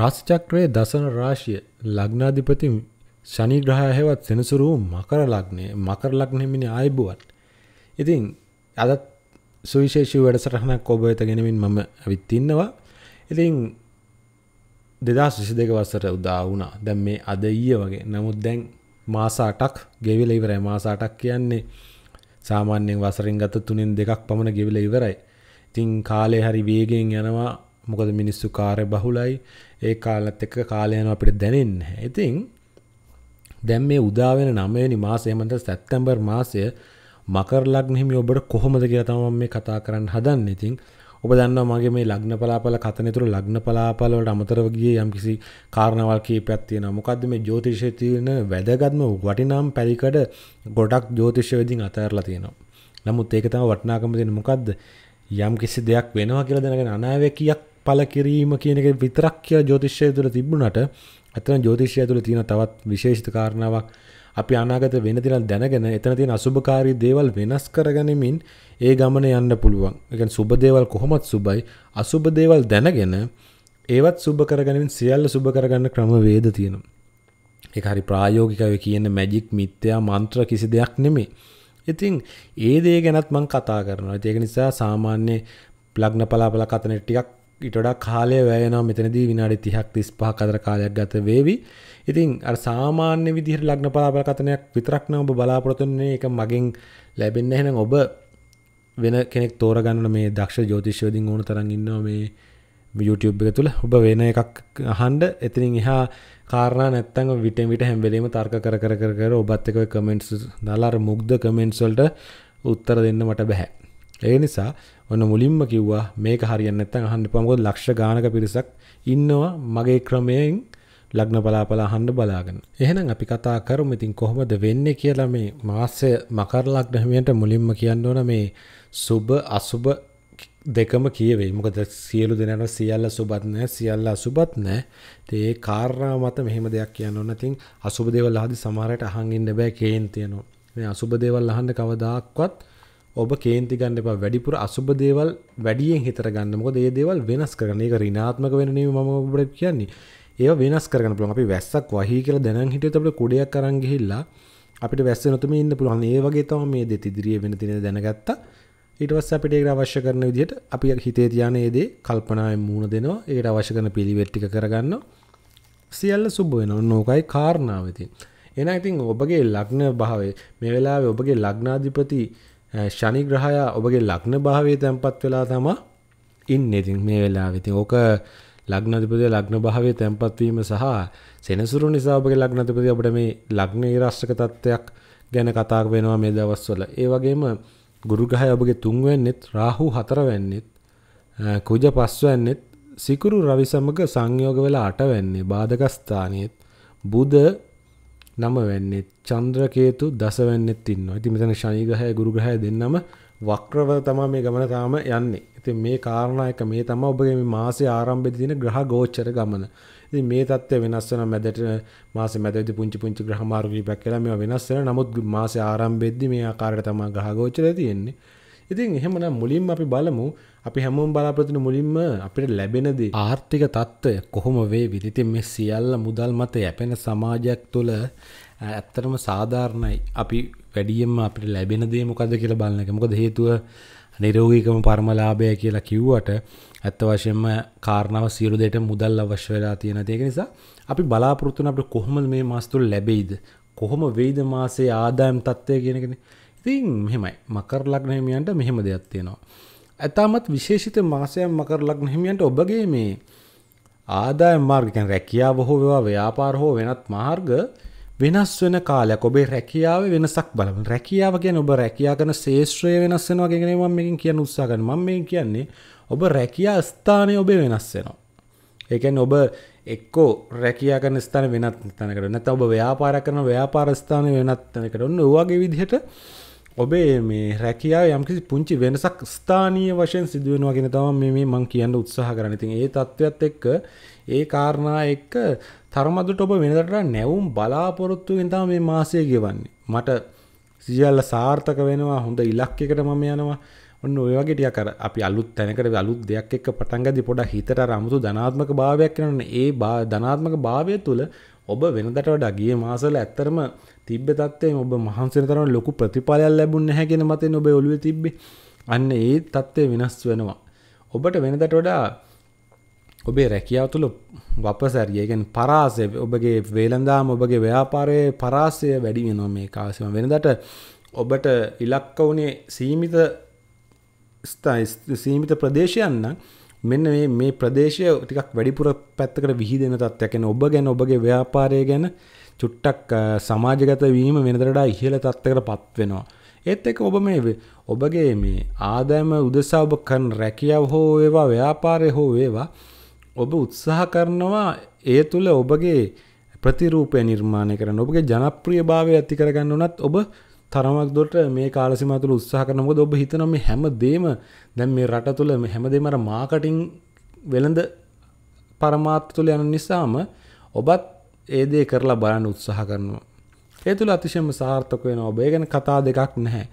राशिचक्रे दसन राशिय लग्नाधिपति शनिग्रहवत् सेनसुरु मकरलग्ने मकरलग्ने मिनि आयबुवन् इतिन अदत् සුවිශේෂී වැඩසටහනක් ඔබ වෙත ගෙනමින් මම අවිත් ඉන්නවා. ඉතින් 2022 වසර උදා වුණා. දැන් මේ අද ඊයේ වගේ. නමුත් දැන් මාස 8ක් ගෙවිලා ඉවරයි. මාස 8ක් කියන්නේ සාමාන්‍යයෙන් වසරෙන් ගත 3න් 2ක් පමණ ගෙවිලා ඉවරයි. ඉතින් කාලය හරි වේගෙන් යනවා. මොකද මිනිස්සු කාර්ය බහුලයි. ඒ කාලෙත් එක්ක කාලය යනවා අපිට දැනෙන්නේ නැහැ. ඉතින් දැන් මේ උදා වෙන 9 වෙනි මාසය මත සැප්තැම්බර් මාසය मकर लग्न हिमी ओब्बट कोहोमद कियला तमम मे कथा करन्न हदन्ने. इतिन ओब दन्नवा मगे मे लग्न फलाफल कथने तुर लग्न फलाफल वलट अमतरव गिये यम किसी कारणावल कियपयक තියෙනවා. මොකද්ද මේ ජ්‍යොතිෂයේ තියෙන වැදගත්ම වටිනාම පරිකඩ ගොඩක් ජ්‍යොතිෂවේදීන් අතහැරලා තියෙනවා. නමුත් ඒක තමයි වටිනාකම දෙන මොකද්ද යම් කිසි දෙයක් වෙනවා කියලා දැනගෙන අනාවැකියක් පළ කිරීම කියන එක විතරක් කියලා ජ්‍යොතිෂය තුළ තිබුණාට අතන ජ්‍යොතිෂය තුළ තියෙන තවත් විශේෂිත කාරණාවක් අපි අනාගත වෙන දේවල් දැනගෙන එතන තියෙන අසුභකාරී දේවල් වෙනස් කරගෙනමින් ඒ ගමන යන්න පුළුවන්. ඒ කියන්නේ සුබ දේවල් කොහොමද සුබයි අසුබ දේවල් දැනගෙන ඒවත් සුබ කරගෙනමින් සියල්ල සුබ කරගන්න ක්‍රම වේද තියෙනවා. ඒක හරි ප්‍රායෝගිකව කියන්නේ මැජික් මිත්‍යා මන්ත්‍ර කිසි දෙයක් නෙමෙයි. ඉතින් ඒ දේ ගැනත් මම කතා කරනවා. ඒක නිසා සාමාන්‍ය ලග්න පලාපල කතන ටිකක් ඊට වඩා කාලය වැය වෙනවා. මෙතනදී විනාඩි 30ක් 35ක් අතර කාලයක් ගත වෙවි. ඉතින් අර සාමාන්‍ය විදිහට ලග්න පලාපල කතනයක් විතරක් නම් ඔබ බලාපොරොත්තු වෙන්නේ ඒක මගෙන් ලැබෙන්නේ නැහැ. ඔබ වෙන කෙනෙක් තෝරගන්න මේ දක්ෂ ජ්‍යොතිෂවේදීන් ඕන තරම් ඉන්නවා මේ YouTube එක තුල. ඔබ වෙන එකක් අහන්න එතනින් එහා කාරණා නැත්තම් විටෙන් විට හැම වෙලෙම තර්ක කර ඔබත් එක්ක ඔය කමෙන්ට්ස් දාලා අර මුග්ධ කමෙන්ට්ස් වලට උත්තර දෙන්න මට බෑ. ඒ නිසා ඔන්න මුලින්ම කිව්වා මේක හරියන්නේ නැත්නම් අහන්න එපා. මොකද ලක්ෂ ගානක පිරිසක් ඉන්නවා මගේ ක්‍රමයෙන් ලග්න බලාපල අහන්න බලාගෙන. එහෙනම් අපි කතා කරමු ඉතින් කොහොමද වෙන්නේ කියලා. මේ මාසය මකර ලග්න හිමියන්ට මුලින්ම කියන්න ඕන මේ සුබ අසුබ දෙකම කියවේ. මොකද සියලු දෙනාට සියල්ල සුබත් නැහැ සියල්ල අසුබත් නැහැ. ඒ කාරණා මත මෙහෙම දෙයක් කියන්න ඕන. ඉතින් අසුබ දේවල් ආදී සමහර අයට අහන් ඉන්න බෑ කේන් තියනවා. මේ අසුබ දේවල් අහන්න කවදාක්වත් ඔබ කේන්ති ගන්න එපා. වැඩිපුර අසුබ දේවල් වැඩියෙන් හිතර ගන්න. මොකද මේ දේවල් වෙනස් කරගන්න. ඒක ඍණාත්මක වෙන නෙමෙයි මම ඔබට කියන්නේ. ඒවා වෙනස් කරගන්න පුළුවන්. අපි වැස්සක් වහී කියලා දැනන් හිටියොත් අපිට කුඩයක් අරන් ගිහිල්ලා අපිට වැස්ස වෙනතුම ඉන්න පුළුවන්. ඒ වගේ තමයි මේ දෙත් ඉදිරියේ වෙන දින දැනගත්තා. ඊට පස්සේ අපිට ඒක අවශ්‍ය කරන විදිහට අපි හිතේ තියාන මේ දේ කල්පනායෙන් මූණ දෙනවා. ඒකට අවශ්‍ය කරන පිළිවෙත් ටික කරගන්නවා. සියල්ල සුබ වෙනවා. නෝකයි කාරණාව ඉතින්. එහෙනම් ඉතින් ඔබගේ ලග්න භාවය මේ වෙලාවේ ඔබගේ ලග්නාධිපති शनि ग्रहया ඔබගේ ලග්න භාවයේ තැන්පත් වෙලා තමයි ඉන්නේ. ඉතින් මේ වෙලාවේ ඉතින් ඕක ලග්නාධිපතිගේ ලග්න භාවයේ තැන්පත් වීම සහ සෙනසුරු නිසා ඔබගේ ලග්නාධිපතිය අපිට මේ ලග්නයේ රාශික තත්ත්වයක් ගැන කතා වෙනවා මේ දවස්වල. ඒ වගේම ගුරු ග්‍රහය ඔබගේ 3 වෙන්නෙත් රාහු 4 වෙන්නෙත් කුජ 5 වෙන්නෙත් සිකුරු රවි සමග සංයෝග වෙලා 8 වෙන්නේ බාධක ස්ථානියෙත් බුධ 9 වෙන්නේ චන්ද්‍ර කේතු 10 වෙන්නේත් ඉන්නවා. ඉතින් මෙතන ශනි ග්‍රහය ගුරු ග්‍රහය දෙන්නම වක්‍රව තමයි මේ ගමන තාම යන්නේ. ඉතින් මේ කාරණා එක මේ තමයි ඔබගේ මේ මාසේ ආරම්භයේදී තියෙන ග්‍රහ ගෝචර ගමන. ඉතින් මේ தත්ත්වය වෙනස් වෙන මැදට මාසේ මැදදී පුංචි ග්‍රහ මාර්ග කිහිපයක් කියලා මේවා වෙනස් වෙනවා. නමුත් මාසේ ආරම්භයේදී මේ ආකාරයට තමයි ග්‍රහ ගෝචරය තියෙන්නේ. ඉතින් එහෙමනම් මුලින්ම අපි බලමු අපි හැමෝම බලාපොරොත්තු වෙන මුලින්ම අපිට ලැබෙන දේ ආර්ථික තත්ත්වය කොහොම වේවිද? ඉතින් මේ සියල්ල මුදල් මත යැපෙන සමාජයක් තුළ ඇත්තටම සාධාරණයි. අපි වැඩියෙන්ම අපිට ලැබෙන දේ මොකද්ද කියලා බලන එක. මොකද හේතුව නිරෝගීකම පරමලාභය කියලා කිව්වට ඇත්ත වශයෙන්ම කාරණාව සියලු දෙයට මුදල් අවශ්‍ය වෙලා තියෙන දේ. ඒක නිසා අපි බලාපොරොත්තු වෙන අපිට කොහොමද මේ මාස තුළ ලැබෙයිද? කොහොම වෙයිද මාසේ ආදායම් තත්ත්වය කියන එකනේ. ඉතින් මෙහෙමයි මකර ලග්න හිමියන්ට මෙහෙම දෙයක් තියෙනවා. අතමත් විශේෂිත මාසයක් මකර ලග්න හිමියන්ට ඔබගේ මේ ආදායම් මාර්ග කියන්නේ රැකියාව හෝ වේවා ව්‍යාපාර හෝ වෙනත් මාර්ග වෙනස් වෙන කාලයක් ඔබේ රැකියාවේ වෙනසක් බලන්න. රැකියාව කියන්නේ ඔබ රැකියා කරන ශේෂ්ත්‍රය වෙනස් වෙනවා කියන එක නෙමෙයි මම මේකෙන් කියන්න උත්සාහ කරන්නේ. මම මේකෙන් කියන්නේ ඔබ රැකියා ස්ථානය ඔබේ වෙනස් වෙනවා. ඒ කියන්නේ ඔබ එක්කෝ රැකියා කරන ස්ථාන වෙනත් තැනකට නැත්නම් ඔබ ව්‍යාපාර කරන ව්‍යාපාර ස්ථාන වෙනත් තැනකට. ඔන්න ඔය වගේ විදිහට ඔබේ මේ රැකියාව යම්කිසි පුංචි වෙනසක් ස්ථානීය වශයෙන් සිදු වෙනවා කියන තමයි මේ මම කියන්න උත්සාහ කරන්නේ. ඉතින් ඒ தත්වයත් එක්ක ඒ කාරණා එක්ක තරමදුට ඔබ වෙනදට නැවුම් බලාපොරොත්තු වෙන තමයි මේ මාසය ගෙවන්නේ. මට සියල්ල සාර්ථක වෙනවා හොඳ ඉලක්කයකට මම යනවා ඔන්න ඔය වගේ ටිකක් අර අපි අලුත් තැනකට අලුත් දෙයක් එක්ක පටන් ගද්දී පොඩ්ඩක් හිතට අර 아무තු ධනාත්මක භාවයක් එනවනේ. ඒ ධනාත්මක භාවය තුළ ඔබ වෙනදට වඩා ගිය මාසවල ඇත්තරම තිබ්බ තත්ත්වයෙන් ඔබ මහන්සි වෙන තරම් ලොකු ප්‍රතිඵලයක් ලැබුණ නැහැ කියන මතෙන් ඔබ ඔළුවේ තිබ්බේ. අන්න ඒ තත්ත්වය වෙනස් වෙනවා. ඔබට වෙනදට වඩා ඔබේ රැකියාව තුළ වපසරිය කියන්නේ පරාසය ඔබගේ වේලඳාම ඔබගේ ව්‍යාපාරයේ පරාසය වැඩි වෙනවා මේ කාසෙම වෙනදට ඔබට ඉලක්ක උනේ සීමිත සීමිත ප්‍රදේශයක් නම් මෙන්න මේ ප්‍රදේශය ටිකක් වැඩිපුර පැත්තකට විහිදෙන තත්ත්වයක් කියන්නේ ඔබ ගැන ඔබගේ ව්‍යාපාරය ගැන චුට්ටක් සමාජගත වීම වෙනදට වඩා ඉහළ තත්ත්වයකටපත් වෙනවා. ඒත් එක්ක ඔබ මේ ඔබගේ මේ ආදායම උදෙසා ඔබ කරන රැකියාව හෝ වේවා ව්‍යාපාරය හෝ වේවා ඔබ උත්සාහ කරනවා ඒ තුල ඔබගේ ප්‍රතිරූපය නිර්මාණය කරන්න ඔබගේ ජනප්‍රියභාවය ඇති කරගන්න උනත් ඔබ තරමක් දුරට මේ කාල සීමාව තුළ උත්සාහ කරන මොකද ඔබ හිතනවා මේ හැමදේම දැන් මේ රට තුළ මේ හැමදේම අර මාකටිං වෙළඳ පරමාර්ථ තුළ යන නිසාම ඔබත් ඒ දේ කරලා බලන්න උත්සාහ කරනවා. ඒ තුළ අතිශයම සාර්ථක වෙනවා. ඔබ ගැන කතා දෙකක් නැහැ.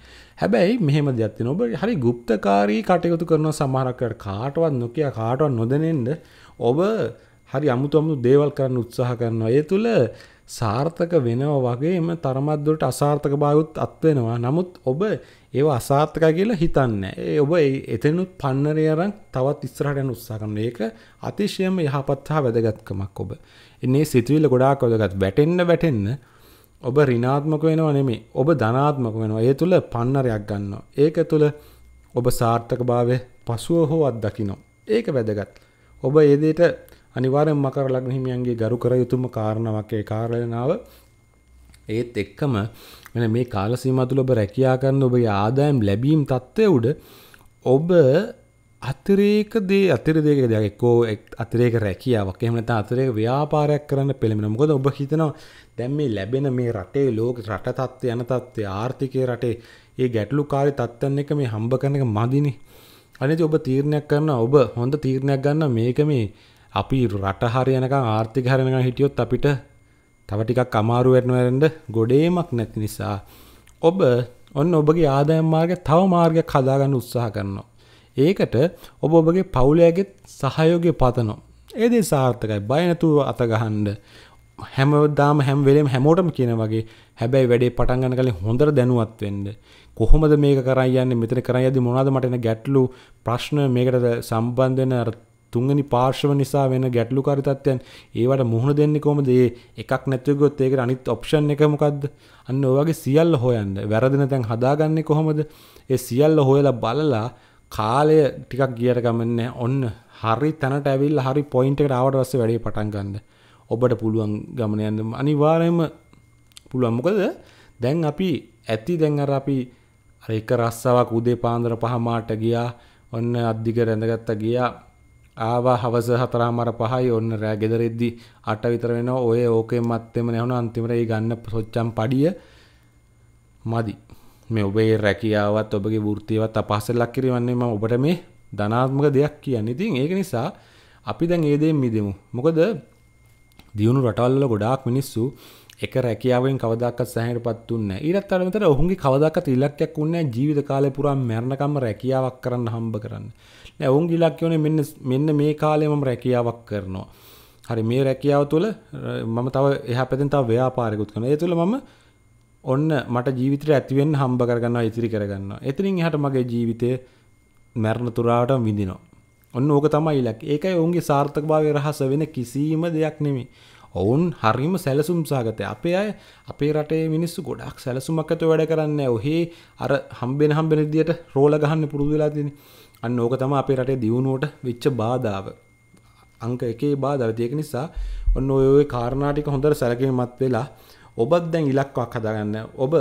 හැබැයි මෙහෙම දෙයක් තියෙනවා. ඔබ හරි গুপ্তකාරී කටයුතු කරන සමහරක් කාටවත් නොකිය කාටවත් නොදැනෙන්න ඔබ හරි අමුතු දේවල් කරන්න උත්සාහ කරනවා. ඒ තුළ සාර්ථක වෙනවා වගේම තරමක් දුරට අසාර්ථකභාවයත් අත් වෙනවා. නමුත් ඔබ ඒව අසාර්ථකයි කියලා හිතන්නේ නැහැ. ඔබ එතනොත් පන්නරේ අරන් තවත් ඉස්සරහට යන උත්සාහ කරන එක අතිශයම යහපත් හා වැදගත්කමක් ඔබ. ඉන්නේ සිතුවිල්ල ගොඩාක් වැදගත්. වැටෙන්න වැටෙන්න ඔබ ඍණාත්මක වෙනව නෙමෙයි. ඔබ ධනාත්මක වෙනවා. ඒ තුළ පන්නරයක් ගන්නවා. ඒක තුළ ඔබ සාර්ථකභාවය පසුව හෝ අත්දකින්න. ඒක වැදගත්. ඔබ ඒ දෙයට අනිවාර්යෙන් මකර ලග්න හිමියන්ගේ ගරු කර යුතුම කාරණාවක් ඒ කාර්යනාව. ඒත් එක්කම මෙන්න මේ කාල සීමාව තුළ ඔබ රැකියා කරන ඔබේ ආදායම් ලැබීම් තත්ත්වය උඩ ඔබ අතිරේක දෙයක් එක්කෝ අතිරේක රැකියාවක් එහෙම නැත්නම් අතිරේක ව්‍යාපාරයක් කරන්න පෙළඹෙනවා. මොකද ඔබ හිතනවා දැන් මේ ලැබෙන මේ රටේ ලෝක රට තත්ත්වය යන තත්ත්වය ආර්ථිකයේ රටේ මේ ගැටලුකාරී තත්ත්වයන් එක මේ හම්බ කරන එක මදිනේ. අනිත් ඔබ තීරණයක් කරනවා ඔබ හොඳ තීරණයක් ගන්නවා මේක මේ අපි රට හරියනකම් ආර්ථික හරියනකම් හිටියොත් අපිට තව ටිකක් අමාරු වෙනවා ගොඩේමක් නැති නිසා ඔබ ඔන්න ඔබගේ ආදායම් මාර්ගය තව මාර්ගයක් හදාගන්න උත්සාහ කරනවා. ඒකට ඔබ ඔබගේ පවුලයාගේ සහයෝගය පතනවා. ඒ දේ සාර්ථකයි. බය නැතුව අත ගහන්න. හැමදාම හැම වෙලෙම හැමෝටම කියන වගේ හැබැයි වැඩේ පටන් ගන්න කලින් හොඳට දැනුවත් වෙන්න. කොහොමද මේක කරන් යන්නේ? මෙතන කරන් යද්දි මොනවද මට එන ගැටලු ප්‍රශ්න මේකට සම්බන්ධ වෙන අර තුන්වෙනි පාර්ශව නිසා වෙන ගැටලුකාරී තත්ත්වයන් ඒවට මුහුණ දෙන්නේ කොහොමද? ඒ එකක් නැතුව ගියොත් ඒකට අනිත් ඔප්ෂන් එක මොකද්ද? අන්න ඔය වගේ සියල්ල හොයන්න. වැරදෙන තැන් හදාගන්නේ කොහොමද? ඒ සියල්ල හොයලා බලලා කාලය ටිකක් ගියර ගමන්නේ ඔන්න හරි තැනට ඇවිල්ලා හරි පොයින්ට් එකට ආවට පස්සේ වැඩේ පටන් ගන්න. ඔබට පුළුවන් ගමන යන්න අනිවාර්යයෙන්ම පුළුවන්. මොකද දැන් අපි ඇති දැන් අර අපි අර එක රස්සාවක් උදේ පාන්දර 5:00ට ගියා. ඔන්න අද්දිග රැඳගත්තා ගියා. ආවා හවස 4:05යි. ඔන්න රෑ ගෙදරෙද්දි 8 විතර වෙනවා. ඔය ඕකෙන් මැත්තේම නැහුණා. අන්තිමට ඒ ගන්න සොච්චම් පඩිය මදි. මේ ඔබේ රැකියාවත් ඔබගේ වෘත්තියවත් අපහසුතාවට ලක් කරවන්නේ මම ඔබට මේ ධනාත්මක දෙයක් කියන්නේ. ඉතින් ඒක නිසා අපි දැන් ඒ දෙයින් මිදෙමු. මොකද දියුණු රටවල් වල ගොඩාක් මිනිස්සු එක රැකියාවෙන් කවදාකවත් සැහැයටපත් තුන්නේ නැහැ. ඊටත් වඩා මෙතන ඔවුන්ගේ කවදාකවත් ඉලක්කයක් උන්නේ නැහැ ජීවිත කාලය පුරා මරණකම්ම රැකියාවක් කරන්න හම්බ කරන්න. නෑ ඔවුන්ගේ ඉලක්කය උනේ මෙන්න මේ කාලේ මම රැකියාවක් කරනවා. හරි මේ රැකියාව තුළ මම තව එහා පැත්තෙන් තව ව්‍යාපාරිකුත් කරනවා. ඒ තුළ මම ඔන්න මට ජීවිතේ ඇති වෙන්න හම්බ කරගන්නවා ඉතිරි කරගන්නවා. එතනින් එහාට මගේ ජීවිතය මරණ තුරාටම විඳිනවා. ඔන්න ඕක තමයි ඉලක්කය. ඒකයි ඔවුන්ගේ සාර්ථකභාවයේ රහස වෙන කිසිම දෙයක් නෙමෙයි. ඔවුන් හරීම සැලසුම් සාගතයි. අපේ අය අපේ රටේ මිනිස්සු ගොඩාක් සැලසුමක් ඇතුව වැඩ කරන්නේ. ඔහි අර හම්බෙන විදියට රෝල ගහන්න පුරුදු වෙලා තියෙන්නේ. අන්න ඕක තමයි අපේ රටේ දියුණුවට වෙච්ච බාධාව. අංක 1 බාධාව. ඒක නිසා ඔන්න ඔය කාරණා ටික හොඳට සැලකීමත් වෙලා ඔබත් දැන් ඉලක්කයක් හදාගන්න. ඔබ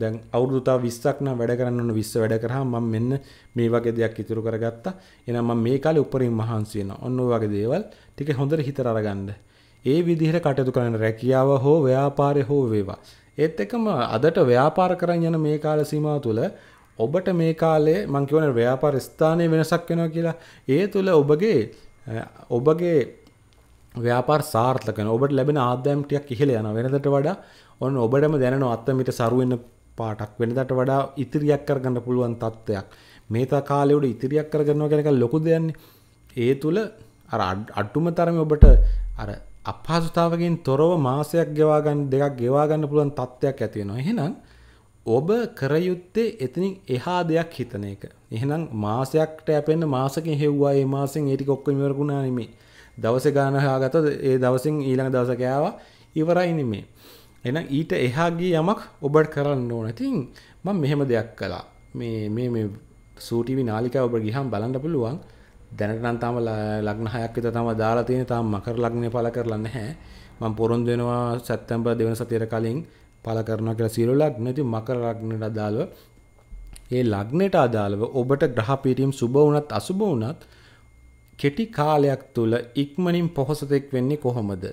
දැන් අවුරුදු තව 20ක් නම් වැඩ කරන්න ඕන. 20 වැඩ කරාම මම මෙන්න මේ වගේ දෙයක් ඉතුරු කරගත්තා. එහෙනම් මම මේ කාලේ උඩරින් මහන්සි වෙනවා. ඔන්න ඔය වගේ දේවල් ටික හොඳට හිතට අරගන්න. ඒ විදිහට කටයුතු කරන්න රැකියාව හෝ ව්‍යාපාරය හෝ වේවා. ඒත් එකම අදට ව්‍යාපාර කරන් යන මේ කාල සීමාව තුළ ඔබට මේ කාලේ මම කියවන ව්‍යාපාර ස්ථානයේ වෙනසක් වෙනවා කියලා. ඒ තුළ ඔබගේ ව්‍යාපාර සාර්ථක වෙනවා. ඔබට ලැබෙන ආදායම් ටිකක් ඉහළ යනවා. වෙනදට වඩා ඔන්න ඔබටම දැනෙනවා අත්මිට සරු වෙන පාටක් වෙනදට වඩා ඉතිරියක් කරගන්න පුළුවන් තත්ත්වයක්. मिगता කාලේ ඉතිරියක් කරගන්නවා කියන එක ලොකු දෙයක් නේ. ඒ තුල අර අඩුම තරමේ ඔබට අර අපහසුතාවකින් තොරව මාසයක් ගෙවා ගන්න දෙකක් ගෙවා ගන්න පුළුවන් තත්ත්වයක් ඇති වෙනවා. එහෙනම් ඔබ කරයුත්තේ එතනින් එහා දෙයක් හිතන එක. එහෙනම් මාසයක්ට යැපෙන්න මාසකින් හෙව්වා ඒ මාසෙන් ඒ ටික ඔක්කොම ඉවර වුණා නෙමෙයි. දවසේ ගාන හොයාගත්තොත් ඒ දවසින් ඊළඟ දවසක ආවා ඉවරයි නෙමෙයි. එහෙනම් ඊට එහා ගිය යමක් ඔබට කරන්න ඕන. ඉතින් මම මෙහෙම දෙයක් කළා. මේ සූටිවි නාලිකාව ඔබ ගිහම බලන්න පුළුවන්. දැනට නම් තාම ලග්න 6ක් විතර තමයි දාලා තියෙන්නේ. තාම මකර ලග්නේ පළ කරලා නැහැ. මම පොරොන්දු වෙනවා සැප්තැම්බර් 2 වෙනි සතියට කලින් පළ කරනවා කියලා සියලු ලග්න. ඉතින් මකර ලග්නට අදාළව මේ ලග්නට අදාළව ඔබට ග්‍රහ පීඩීම් සුබ වුණත් අසුබ වුණත් කෙටි කාලයක් තුල ඉක්මනින් පොහසතෙක් වෙන්නේ කොහොමද?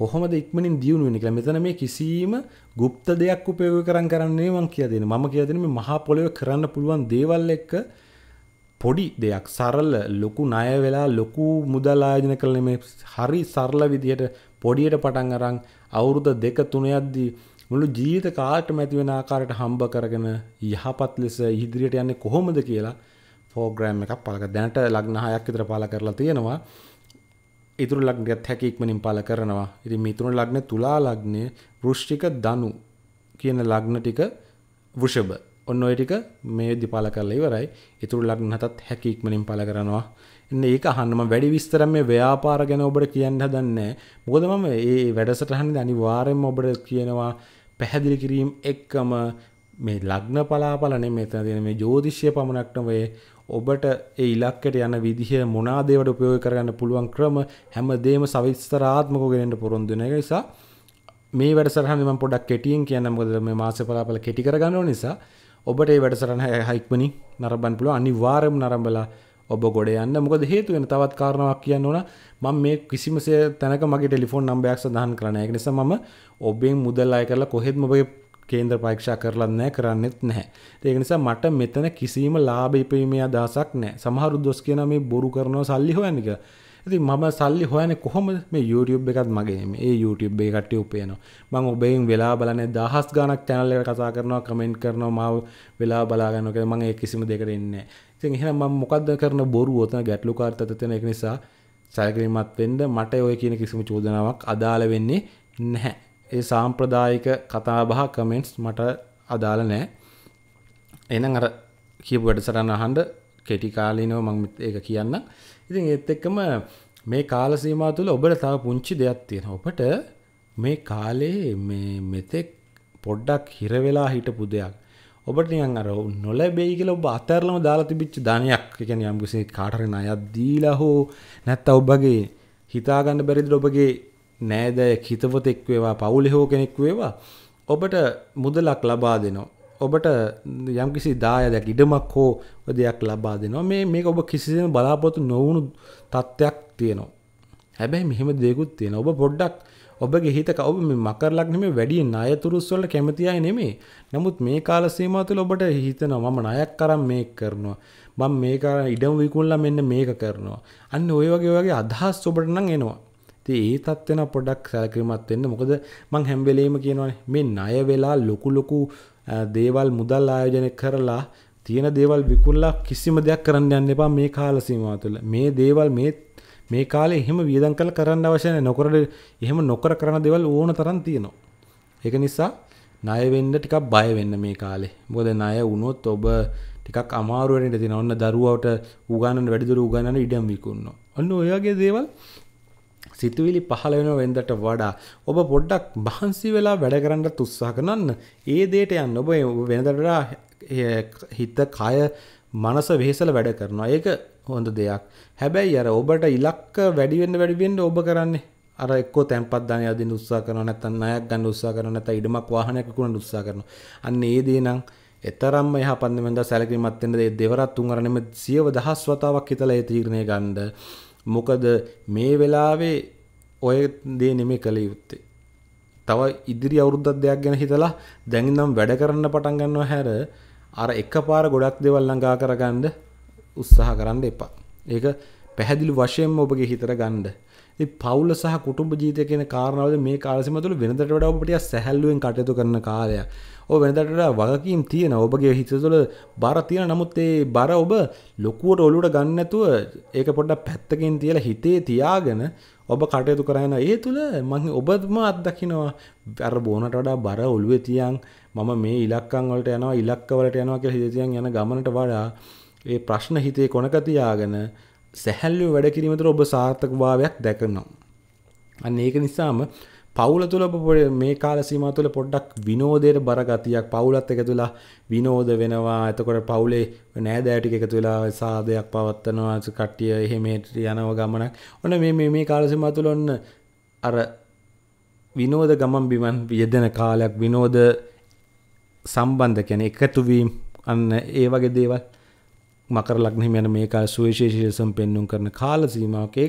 කොහොමද ඉක්මනින් දියුණු වෙන්නේ කියලා. මෙතන මේ කිසියම් গুপ্ত දෙයක් උපයෝග කරන්නේ මම කියලා දෙන්නේ. මම කියලා දෙන්නේ මේ මහා පොළොවේ කරන්න පුළුවන් දේවල් එක්ක පොඩි දෙයක් සරල ලොකු ණය වෙලා ලොකු මුදල් ආයෝජන කරන මේ හරි සරල විදියට පොඩියට පටන් අරන් අවුරුදු 2 3 යද්දී මුළු ජීවිත කාලයටම ඇති වෙන ආකාරයට හම්බ කරගෙන යහපත් ලෙස ඉදිරියට යන්නේ කොහොමද කියලා ප්‍රෝග්‍රෑම් එකක් පාලක දැනට ලග්න 6ක් විතර පාලක කරලා තියෙනවා. ඊතුරු ලග්න ටිකත් හැකි ඉක්මනින් පාලක කරනවා. ඉතින් මේ ඊතුරු ලග්න තුලා ලග්න වෘශ්චික ධනු කියන ලග්න ටික වෘෂභ ඔන්න ඔය ටික මේ විදි පාල කරලා ඉවරයි. ඊතුරු ලග්න හතත් හැකි ඉක්මනින් පාල කරනවා. ඉන්නේ ඒක අහන්න මම වැඩි විස්තර මේ ව්‍යාපාර ගැන ඔබට කියන්න හදන්නේ. මොකද මම මේ වැඩසටහනේදී අනිවාර්යයෙන්ම ඔබට කියනවා පැහැදිලි කිරීම එක්කම මේ ලග්න පලාපල නෙමෙයි මෙතන තියෙන මේ ජ්‍යොතිෂය පමණක් නෙවෙයි ඔබට ඒ ඉලක්කයට යන විදිහ මොනවාද ඒවට ප්‍රයෝග කරගන්න පුළුවන් ක්‍රම හැමදේම සවිස්තරාත්මකව ගෙනෙන්න පොරොන්දු වෙන එක නිසා මේ වැඩසටහනේ මම පොඩ්ඩක් කෙටියෙන් කියන්න මොකද මේ මාසේ පලාපල කෙටි කරගන්න ඕන නිසා ඔබට ඒ වැඩසටහන හයික්මනින් නරඹන්න පුළුවන්. අනිවාර්යයෙන්ම නරඹලා ඔබ ගොඩ යන්න. මොකද හේතුව වෙන තවත් කාරණාවක් කියන්න ඕන. මම මේ කිසිම තැනක මගේ ටෙලිෆෝන් නම්බරයක් සඳහන් කරන්නේ නැහැ. ඒ නිසා මම ඔබෙන් මුදල් අය කරලා කොහෙත්ම ඔබගේ කේන්ද්‍ර පරීක්ෂා කරලත් නැහැ, කරන්නෙත් නැහැ. ඒක නිසා මට මෙතන කිසිම ලාභ ඉපීමේ අදහසක් නැහැ. සමහරු දොස් කියනවා මේ බොරු කරනවා සල්ලි හොයන්නේ කියලා. ඉතින් මම සල්ලි හොයන්නේ කොහොමද? මේ YouTube එකත් මගේ නෙමෙයි. ඒ YouTube එකේ කට්ටිය උපයනවා. මම ඔබෙන් වෙලා බලන්නේ දහස් ගණක් channel එකට කතා කරනවා, comment කරනවා, මාව වෙලා බලා ගන්නවා කියලා. මම ඒ කිසිම දෙයකට ඉන්නේ නැහැ. ඉතින් එහෙනම් මම මොකද්ද කරන බොරුව? ඔතන ගැටලුකාරීත්වය තියෙන එක නිසා සැලකිලිමත් වෙන්න මට ඔය කියන කිසිම චෝදනාවක් අදාළ වෙන්නේ නැහැ. ඒ සාම්ප්‍රදායික කතා බහ comments මට අදාළ නැහැ. එහෙනම් අර කියපු වැඩසටහන අහන්න කෙටි කාලිනව මම ඒක කියන්නම්. ඉතින් ඒත් එක්කම මේ කාල සීමාව තුළ ඔබට තව පුංචි දෙයක් තියෙනවා. ඔබට මේ කාලේ මේ මෙතෙක් පොඩ්ඩක් හිර වෙලා හිටපු දෙයක් ඔබට නිකන් අර නොලැබෙයි කියලා ඔබ අතහැරලම දාලා තිබිච්ච ධනයක්, ඒ කියන්නේ යම් කිසි කාට හරි ණයක් දීලා හෝ නැත්නම් ඔබගේ හිතා ගන්න බැරිද ඔබගේ නෑදෑයෙක් හිතවතෙක් වේවා පවුලේ හෝ කෙනෙක් වේවා ඔබට මුදලක් ලබා දෙනවා. ඔබට යම් කිසි දායයක් ඉඩමක් හෝ දෙයක් ලබා දෙනවා. මේක ඔබ කිසිසේම බලාපොරොත්තු නොවුණු තත්ත්වයක් තියෙනවා. හැබැයි මෙහෙම දෙයක්ත් තියෙනවා. ඔබ පොඩ්ඩක් ඔබගේ හිතක ඔබ මේ මකර ලග්න මේ වැඩි ණයතුරුස් වල කැමති අය නෙමෙයි. නමුත් මේ කාල සීමාව තුළ ඔබට හිතෙනවා මම ණයක් කරන් මේක කරනවා. මම මේක ඉඩම විකුණලා මෙන්න මේක කරනවා. අන්න ඔය වගේ අදහස් ඔබට නම් එනවා. ඉතින් ඒ තත්ත්වෙන පොඩ්ඩක් සැලකිලිමත් වෙන්න. මොකද මම හැම වෙලෙම කියනවානේ මේ ණය වෙලා ලොකු දේවල් මුදල් ආයෝජනය කරලා තියෙන දේවල් විකුණලා කිසිම දෙයක් කරන්න යන්න එපා මේ කාල සීමාව තුළ. මේ දේවල් මේ කාලේ එහෙම වියදම් කරලා කරන්න අවශ්‍ය නැහැ. නොකර එහෙම නොකර කරන දේවල් ඕන තරම් තියෙනවා. ඒක නිසා ණය වෙන්න ටිකක් බය වෙන්න මේ කාලේ. මොකද ණය වුණොත් ඔබ ටිකක් අමාරු වෙන්න තියෙනවා. ඔන්න දරුවවට උගන්නන්න වැඩිදුර උගන්නන්න ඉඩම් විකුණනවා. ඔන්න ඔය වගේ දේවල් සිතුවිලි පහළ වෙන වෙන්දට වඩා ඔබ පොඩ්ඩක් මහන්සි වෙලා වැඩ කරන්නත් උත්සාහ කරනන්න. ඒ දෙයට යන්න ඔබ වෙනදට වඩා හිත, කය, මනස වෙහෙසලා වැඩ කරනවා. ඒක හොඳ දෙයක්. හැබැයි අර ඔබට ඉලක්ක වැඩි වෙන්න ඔබ කරන්නේ අර එක්කෝ තැන්පත් ධනය දෙන්න උත්සාහ කරනවා, නැත්නම් ණයක් ගන්න උත්සාහ කරනවා, නැත්නම් ඉඩමක් වාහනයක් විකුණන්න උත්සාහ කරනවා. අන්න ඒ දේ නම් එතරම්ම යහපත් නෙමෙයි. සැලකිලිමත් වෙන්න ඒ දෙවරක් තුන්වරක් නෙමෙයි සියව දහස් වතාවක් හිතලා ඒ තීරණය ගන්නද. මොකද මේ වෙලාවේ ඔය දේ නෙමෙයි කළ යුත්තේ. තව ඉදිරි අවුරුද්දක් දෙයක් ගැන හිතලා දැන් ඉඳන් වැඩ කරන්න පටන් ගන්නවා හැර අර එකපාර ගොඩක් දේවල් ළඟා කරගන්න උත්සාහ කරන්න එපා. ඒක පැහැදිලි වශයෙන්ම ඔබගේ හිතට ගන්න. පවුල සහ කුටුම්බ ජීවිතය කියන කාරණාවද මේ කාලය සීමාවතුල වෙනදට වඩා ඔබ ටිකක් සැහැල්ලුවෙන් කටයුතු කරන කාලයක්. ඔබ වෙනදට වඩා වගකීම් තියෙනවා. ඔබගේ හිත තුළ බර තියෙනවා. නමුත් ඒ බර ඔබ ලොකුවට ඔලුවට ගන්න නැතුව ඒක පොඩ්ඩක් පැත්තකින් තියලා හිතේ තියාගෙන ඔබ කටයුතු කරගෙන ඒ තුළ මම ඔබම අත්දකින්නවා අර බොනට වඩා බර ඔලුවේ තියන් මම මේ ඉලක්කම් වලට යනවා ඉලක්ක වලට යනවා කියලා හිතේ තියන් යන ගමනට වඩා ඒ ප්‍රශ්න හිතේ කොනක තියාගෙන සැහැල්ලුව වැඩ කිරීම තුළ ඔබ සාර්ථකභාවයක් දක්වනවා. අන්න ඒක නිසාම පවුල තුළ ඔබ මේ කාල සීමාව තුළ පොඩ්ඩක් විනෝදයට බර ගතියක් පවුලත් එක්ක තුලා විනෝද වෙනවා. එතකොට පවුලේ නෑදෑයෝ ටික එකතු වෙලා සාදයක් පවත්වනවා. කට්ටිය එහෙම යනව ගමනක්. ඔන්න මේ කාල සීමාව තුළ ඔන්න අර විනෝද ගමන් බිමන් යෙදෙන කාලයක් විනෝද සම්බන්ධ කියන්නේ එකතු වීම අන්න ඒ වගේ දේවල් मकर लग्न हिम मे का सुविशेष पेन्नु करना काल सीमा के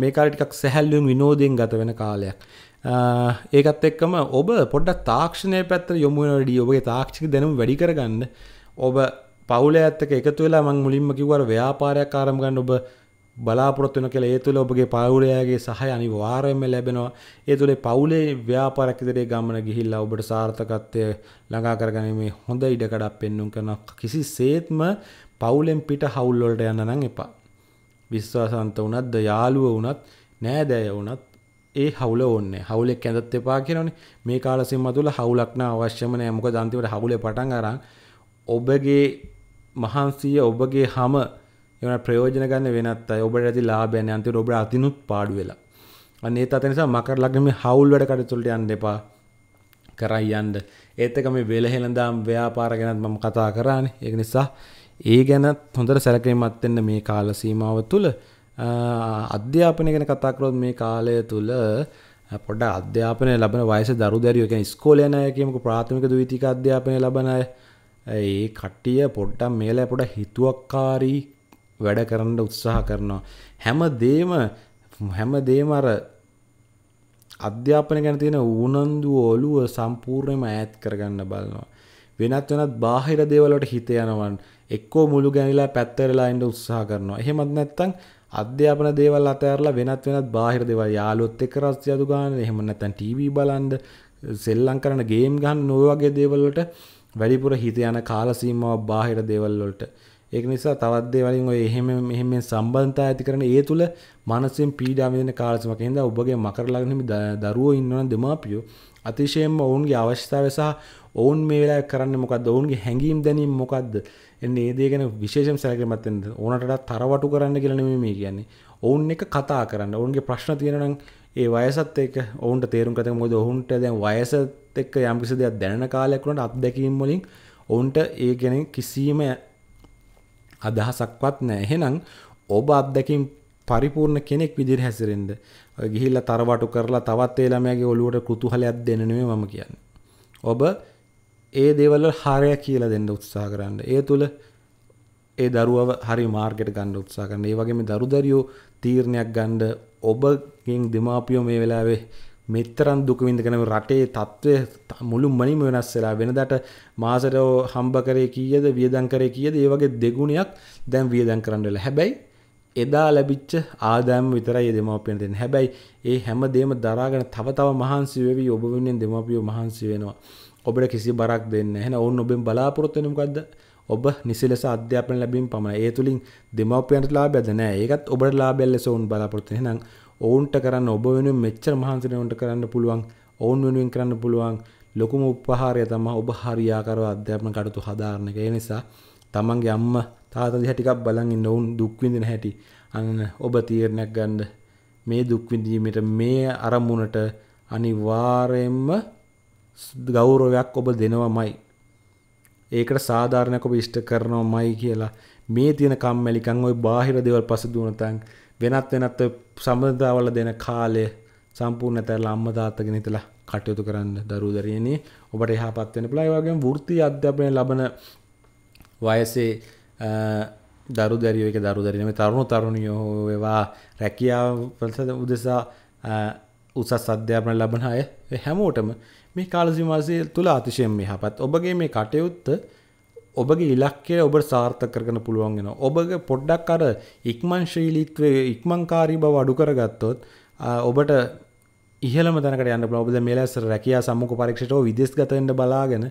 मे का सहल्य विनोद गतवन काल ऐकम ओब पोड ताक्षण पेत्र यमुड़ी ओबे ताक्षिक दिन वेडिकर ओब पाउले अतकला मंग मुलिम्मकी वार व्यापार कारम का ओब बलापुर के ऐतुले ओबे पाउले सहाय अभी वार मेले बेनो ऐतुले पाउले व्यापार के गमन गिहिल ओब सार्थक लगा कर में होंद इडकड़ पेन्नु करना किसी सेत में पाउलें पीठ हाउलोल्ड नंगेप विश्वास अंत उन्नत यालुव उन्नत न्यायदय उन्नत ये हवल उन्ने हवल के तेपाखिना मे काल सीमल हवलकना अवश्यमने मुख दाते बड़े हवले पटांगार ओबे महांसीय ओबे हम इवन प्रयोजन का वेनाबड़ी लाभ है अंत ओबड़े अतिन पाड़ेला अतने मकर लग्न में हवल कड़े अंदेप कराई अंद ऐतक मे वेलहेल व्यापार मम कथा करा एक निशा ಈಗೇನ ತೊಂದರೆ ಸರಕರಿ ಮತ್ತೆನ್ನ ಮೇ ಕಾಲ ಸೀಮಾವತುಲ ಅಧ್ಯಾಪನೆಗನ ಕಥಾ ಕರೋದು ಮೇ ಕಾಲಯತುಲ ಪೊಡ್ಡ ಅಧ್ಯಾಪನೆ ಲಬನ ವಯಸ್ಸೆ දරු දැරියෝ කියන ඉස්කෝලේ යන අය කියමුකෝ ප්‍රාථමික ද්විතීක අධ්‍යාපනය ලබන අය ඒ කට්ටිය පොඩ්ඩ මේලා පොඩ හිතුවක්කාරී වැඩ කරන්න උත්සාහ කරනවා හැමදේම අර අධ්‍යාපනය ගැන තියෙන උනන්දු ඔළුව සම්පූර්ණයෙන්ම ඈත් කරගන්න බලනවා වෙනත් බාහිර දේවල් වලට හිත යනවන් එක්කෝ මුළු ගැනිලා පැත්තරලා ඉන්න උත්සාහ කරනවා. එහෙමත් නැත්නම් අධ්‍යාපන දේවල් අතහැරලා වෙනත් බාහිර දේවල් යාළුවොත් එක්ක රස්තියදු ගන්න. එහෙම නැත්නම් ටීවී බලන්න, සෙල්ලම් කරන ගේම් ගන්න ඔය වගේ දේවල් වලට වැඩිපුර හිත යන කාල සීමාව බාහිර දේවල් වලට. ඒක නිසා තවත් දේවලින් ඔය එහෙම සම්බන්ධතාවය ඇති කරන ඒ තුල මානසික පීඩාව විඳින කාල සීමාවක්. එහෙනම් ඔබගේ මකර ලග්න හිමි දරුවෝ ඉන්නවනම් දෙමාපියෝ අතිශයම ඔවුන්ගේ අවශ්‍යතාවය සහ ඔවුන් මේ වෙලාවේ කරන්නේ මොකද්ද ඔවුන්ගේ හැඟීම් දැනීම් මොකද්ද එන්නේ ඒ දේ ගැන විශේෂම සැලකිලිමත් වෙන්න ඕනටට තරවටු කරන්න කියලා නෙමෙයි මේ කියන්නේ ඔවුන් එක කතා කරන්න ඔවුන්ගේ ප්‍රශ්න තියෙනවා නම් ඒ වයසත් එක්ක ඔවුන්ට තේරුම් ගන්න මොකද ඔවුන්ට දැන් වයසත් එක්ක යම් කිසි දෙයක් දැනන කාලයක් වුණාට අත්දැකීම් වලින් ඔවුන්ට ඒ ගැන කිසිම අදහසක්වත් නැහැ එහෙනම් ඔබ අත්දැකීම් පරිපූර්ණ කෙනෙක් විදිහට හැසිරෙන්න ගිහිල්ලා තරවටු කරලා තවත් ඒ ළමයාගේ ඔළුවට කුතුහලයක් දෙන්න නෙමෙයි මම කියන්නේ ඔබ ඒ දේවල් හරය කියලා දෙන්න උත්සාහ කරන්න. ඒ තුල ඒ දරුවව හරි මාර්කට් ගන්න උත්සාහ කරන්න. ඒ වගේම දරු දරියෝ තීරණයක් ගන්න ඔබගෙන් දෙමාපියෝ මේ වෙලාවේ මෙතරම් දුක විඳගෙන රටේ තත්ත්වය මුළුමනින්ම වෙනස් වෙලා වෙනදාට මාසෙට හම්බ කරේ කීයද වියදම් කරේ කීයද ඒ වගේ දෙගුණයක් දැන් වියදම් කරන්න වෙලා. හැබැයි එදා ලැබිච්ච ආදායම විතරයි දෙමාපියන් දෙන්නේ. හැබැයි ඒ හැමදේම දරාගෙන තව මහන්සි වෙවි ඔබ වෙනුවෙන් දෙමාපියෝ මහන්සි වෙනවා. ඔබට කිසි බරක් දෙන්නේ නැහැ. ඔවුන් ඔබෙන් බලාපොරොත්තු වෙන්නේ මොකද්ද? ඔබ නිසිලස අධ්‍යාපනය ලැබීම පමණයි. ඒ තුලින් දෙමව්පියන්ට ලාභයද නැහැ. ඒකත් ඔබට ලාභය ලෙස ඔවුන් බලාපොරොත්තු වෙන. එහෙනම් ඔවුන්ට කරන්න ඔබ වෙනුවෙන් මෙච්චර මහන්සි වෙනවට කරන්න පුළුවන්. ඔවුන් වෙනුවෙන් කරන්න පුළුවන්. ලොකුම උපහාරය තමයි ඔබ හරියාකාරව අධ්‍යාපන කටයුතු හදාරන එක. ඒ නිසා තමන්ගේ අම්මා තාත්තා දිහා ටිකක් බලන් ඉන්න ඔවුන් දුක් විඳින හැටි. අන්න ඔබ තීරණයක් ගන්න මේ දුක් විඳීමට මේ අරමුණට අනිවාර්යයෙන්ම ගෞරවයක් ඔබ දෙනවමයි ඒකට සාධාරණයක් ඔබ ඉෂ්ට කරනවමයි කියලා මේ තියෙන කම්මැලිකම් ওই බාහිර දේවල් පස්සේ දුවනතන් වෙනත් සම්බන්ධතාවල දෙන කාලය සම්පූර්ණයෙන් තැරලා අම්මා තාත්තගෙන ඉතලා කටයුතු කරන්න දරුවෝ දරියනේ ඔබට එහාපත් වෙන්න පුළුවන් ඒ වගේම වෘත්ති අධ්‍යාපනය ලබන වයසේ දරුවෝ දරියෝ එක දරුවෝ දරියෝ නෙමෙයි තරුණ තරුණියෝ වේවා රැකියාව වලට උදෙසා උසස් අධ්‍යාපනය ලබන අය හැමෝටම මේ කාල සීමාව තුළ අතිශයින්ම යහපත් ඔබගේ මේ කටයුත්ත ඔබගේ ඉලක්කය ඔබ සාර්ථක කරගන්න පුළුවන් වෙනවා. ඔබගේ පොඩ්ඩක් අර ඉක්මන් ශීලීත්වයේ ඉක්මන්කාරී බව අඩු කරගත්තොත් ඔබට ඉහළම තැනකට යන්න පුළුවන්. ඔබ දැන් මේ ලැස්සට රැකියා සම්මුඛ පරීක්ෂයට විදේශගත වෙන්න බලාගෙන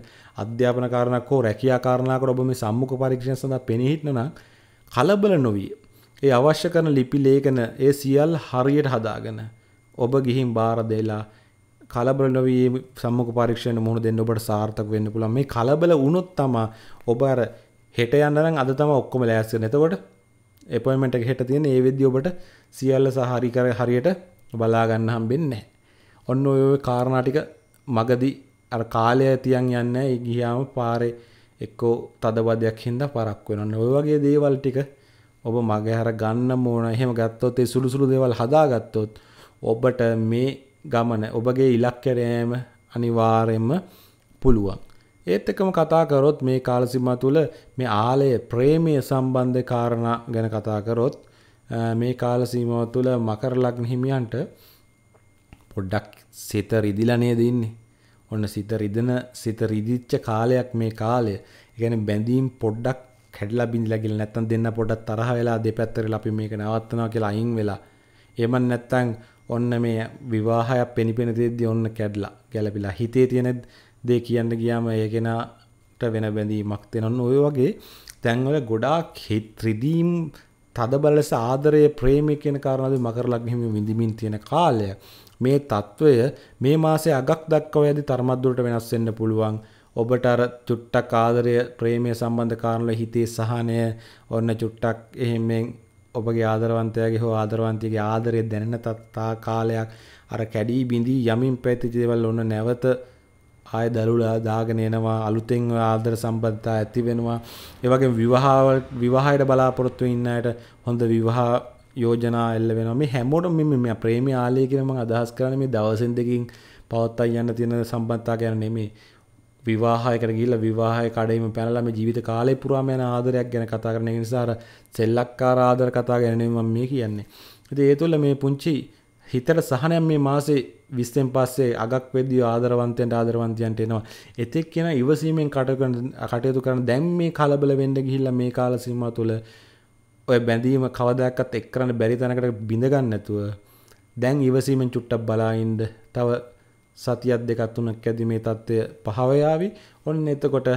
අධ්‍යාපන කාරණාවක් හෝ රැකියා කාරණාවකට ඔබ මේ සම්මුඛ පරීක්ෂණ සඳහා පෙනී හිටන නම් කලබල නොවී ඒ අවශ්‍ය කරන ලිපි ලේඛන ඒ සියල් හරියට හදාගෙන ඔබ ගිහින් බාර දෙලා කලබල නොවී සම්මුඛ පරීක්ෂණයට මුහුණ දෙන්න ඔබට සාර්ථක වෙන්න පුළුවන්. මේ කලබල වුණොත් තමයි ඔබ අර හෙට යන්න නම් අද තමයි ඔක්කොම ලෑස්ති වෙන. එතකොට අපොයින්ට්මන්ට් එක හෙට තියෙන. ඒ වෙද්දී ඔබට සියල්ල සහාරි කර හරියට බලා ගන්න හම්බෙන්නේ නැහැ. ඔන්න ඔය කාරණා ටික මගදී අර කාලය තියන් යන්නේ ගියාම පාරේ එක්කෝ තදබදයක් හින්දා පරක් වෙනවා. ඔය වගේ දේවල් ටික ඔබ මගේ අර ගන්න ඕන. එහෙම ගත්තොත් ඒ සුළු සුළු දේවල් හදාගත්තොත් ඔබට මේ ගමන ඔබගේ ඉලක්කයම අනිවාර්යෙන්ම පුළුවන්. ඒත් එකම කතා කරොත් මේ කාල සීමා තුළ මේ ආලය ප්‍රේමයේ සම්බන්ධ කාරණා ගැන කතා කරොත් මේ කාල සීමාව තුළ මකර ලග්න හිමියන්ට පොඩ්ඩක් සිත රිදිලා නේද ඉන්නේ. ඔන්න සිත රිදිච්ච කාලයක් මේ කාලය. ඒ කියන්නේ බැඳීම් පොඩ්ඩක් කැඩලා බිඳලා ගිල නැත්තම් දෙන්න පොඩ්ඩක් තරහ වෙලා දෙපැත්තට අපි මේක නවත්තනවා කියලා අයින් වෙලා. එහෙම නැත්තම් ඔන්න මේ විවාහයක් පෙනිපෙන තෙද්දී ඔන්න කැඩලා ගැලපිලා හිතේ තියෙන දේ කියන්න ගියාම ඒකෙනාට වෙන බැඳීමක් තනන්න. ඔය වගේ තැන්වල ගොඩාක් හිත රිදීම් තදබල ලෙස ආදරය ප්‍රේමය කියන කාරණාව මකර ලග්න හිමියෝ විඳිමින් තියෙන කාලය. මේ తত্ত্বය මේ මාසේ අගක් දක්වා යදී තරමද්දුරට වෙනස් වෙන්න පුළුවන්. ඔබට අර චුට්ටක් ආදරය ප්‍රේමය සම්බන්ධ කාරණා හිතේ සහනය ඔන්න චුට්ටක් එහෙමෙන් ඔබගේ ආදරවන්තයාගේ හෝ ආදරවන්තියගේ ආදරය දැනෙන තත්තා කාලයක් අර කැඩී බිඳී යමින් පැතිච්ච දේවල් ඔන්න නැවත ආය දලුලා දාගෙන එනවා. අලුතෙන් ආදර සම්බන්ධතා ඇති වෙනවා. ඒ වගේම විවාහයට බලාපොරොත්තු වෙන අයට හොඳ විවාහ යෝජනා එල්ල වෙනවා. මේ හැමෝටම මේ ප්‍රේමී ආලය කියන මම අදහස් කරන්නේ මේ දවසෙන් දෙකකින් පවත්වා යන්න තියෙන සම්බන්ධතා ගැන නෙමෙයි. විවාහයකට ගිහිල්ලා විවාහය කඩේම පැනලා මේ ජීවිත කාලය පුරාම යන ආදරයක් ගැන කතා කරන එක නිසා අර සෙල්ලක්කාර ආදර කතා ගැන නෙමෙයි මම මේ කියන්නේ. ඉතින් ඒ තුළ මේ පුංචි හිතට සහනයක් මේ මාසේ 20න් පස්සේ අගක් වෙද්දී ආදරවන්තයන්ට එනවා. එතෙක් කියන ඉවසීමෙන් කටයුතු කරන දැන් මේ කලබල වෙන්න ගිහිල්ලා මේ කාල සීමාව තුළ ඔය බැඳීම කවදාකවත් එක් කරන්න බැරි තැනකට බිඳ ගන්න නැතුව දැන් ඉවසීමෙන් චුට්ටක් බලා ඉන්න. තව සතියක් දෙකක් තුනක් ඇදී මේ தත්ත්වය පහව යාවි. ඔන්න එතකොට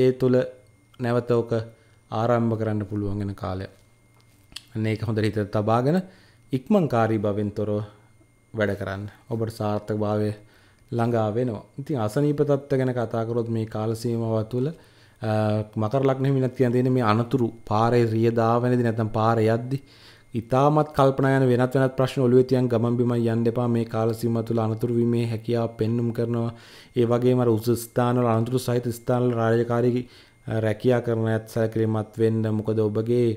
ඒ තුල නැවත ඔක ආරම්භ කරන්න පුළුවන් වෙන කාලය. අන්න ඒක හොඳට හිතට තබාගෙන ඉක්මන්කාරී භවෙන්තරෝ වැඩ කරන්න. ඔබට සාර්ථකභාවය ළඟා වෙනවා. ඉතින් අසනීප தත්ත්ව ගැන කතා කරොත් මේ කාල සීමාව තුළ මකර ලග්න හිමියන්ට තියෙන මේ අනතුරු පාරේ රිය දාවනේදී නැත්නම් පාරේ යද්දී ඉතාමත් කල්පනා යන වෙනත් ප්‍රශ්න ඔළුවේ තියන් ගමන් බිමන් යන්න එපා. මේ කාල සීමාව තුළ අනතුරු වීමේ හැකියාව පෙන්눔 කරනවා. ඒ වගේම අර උස ස්ථානවල අනතුරු සහිත ස්ථානවල රාජකාරී රැකියා කරන අයත් සැලකිලිමත් වෙන්න. මොකද ඔබගේ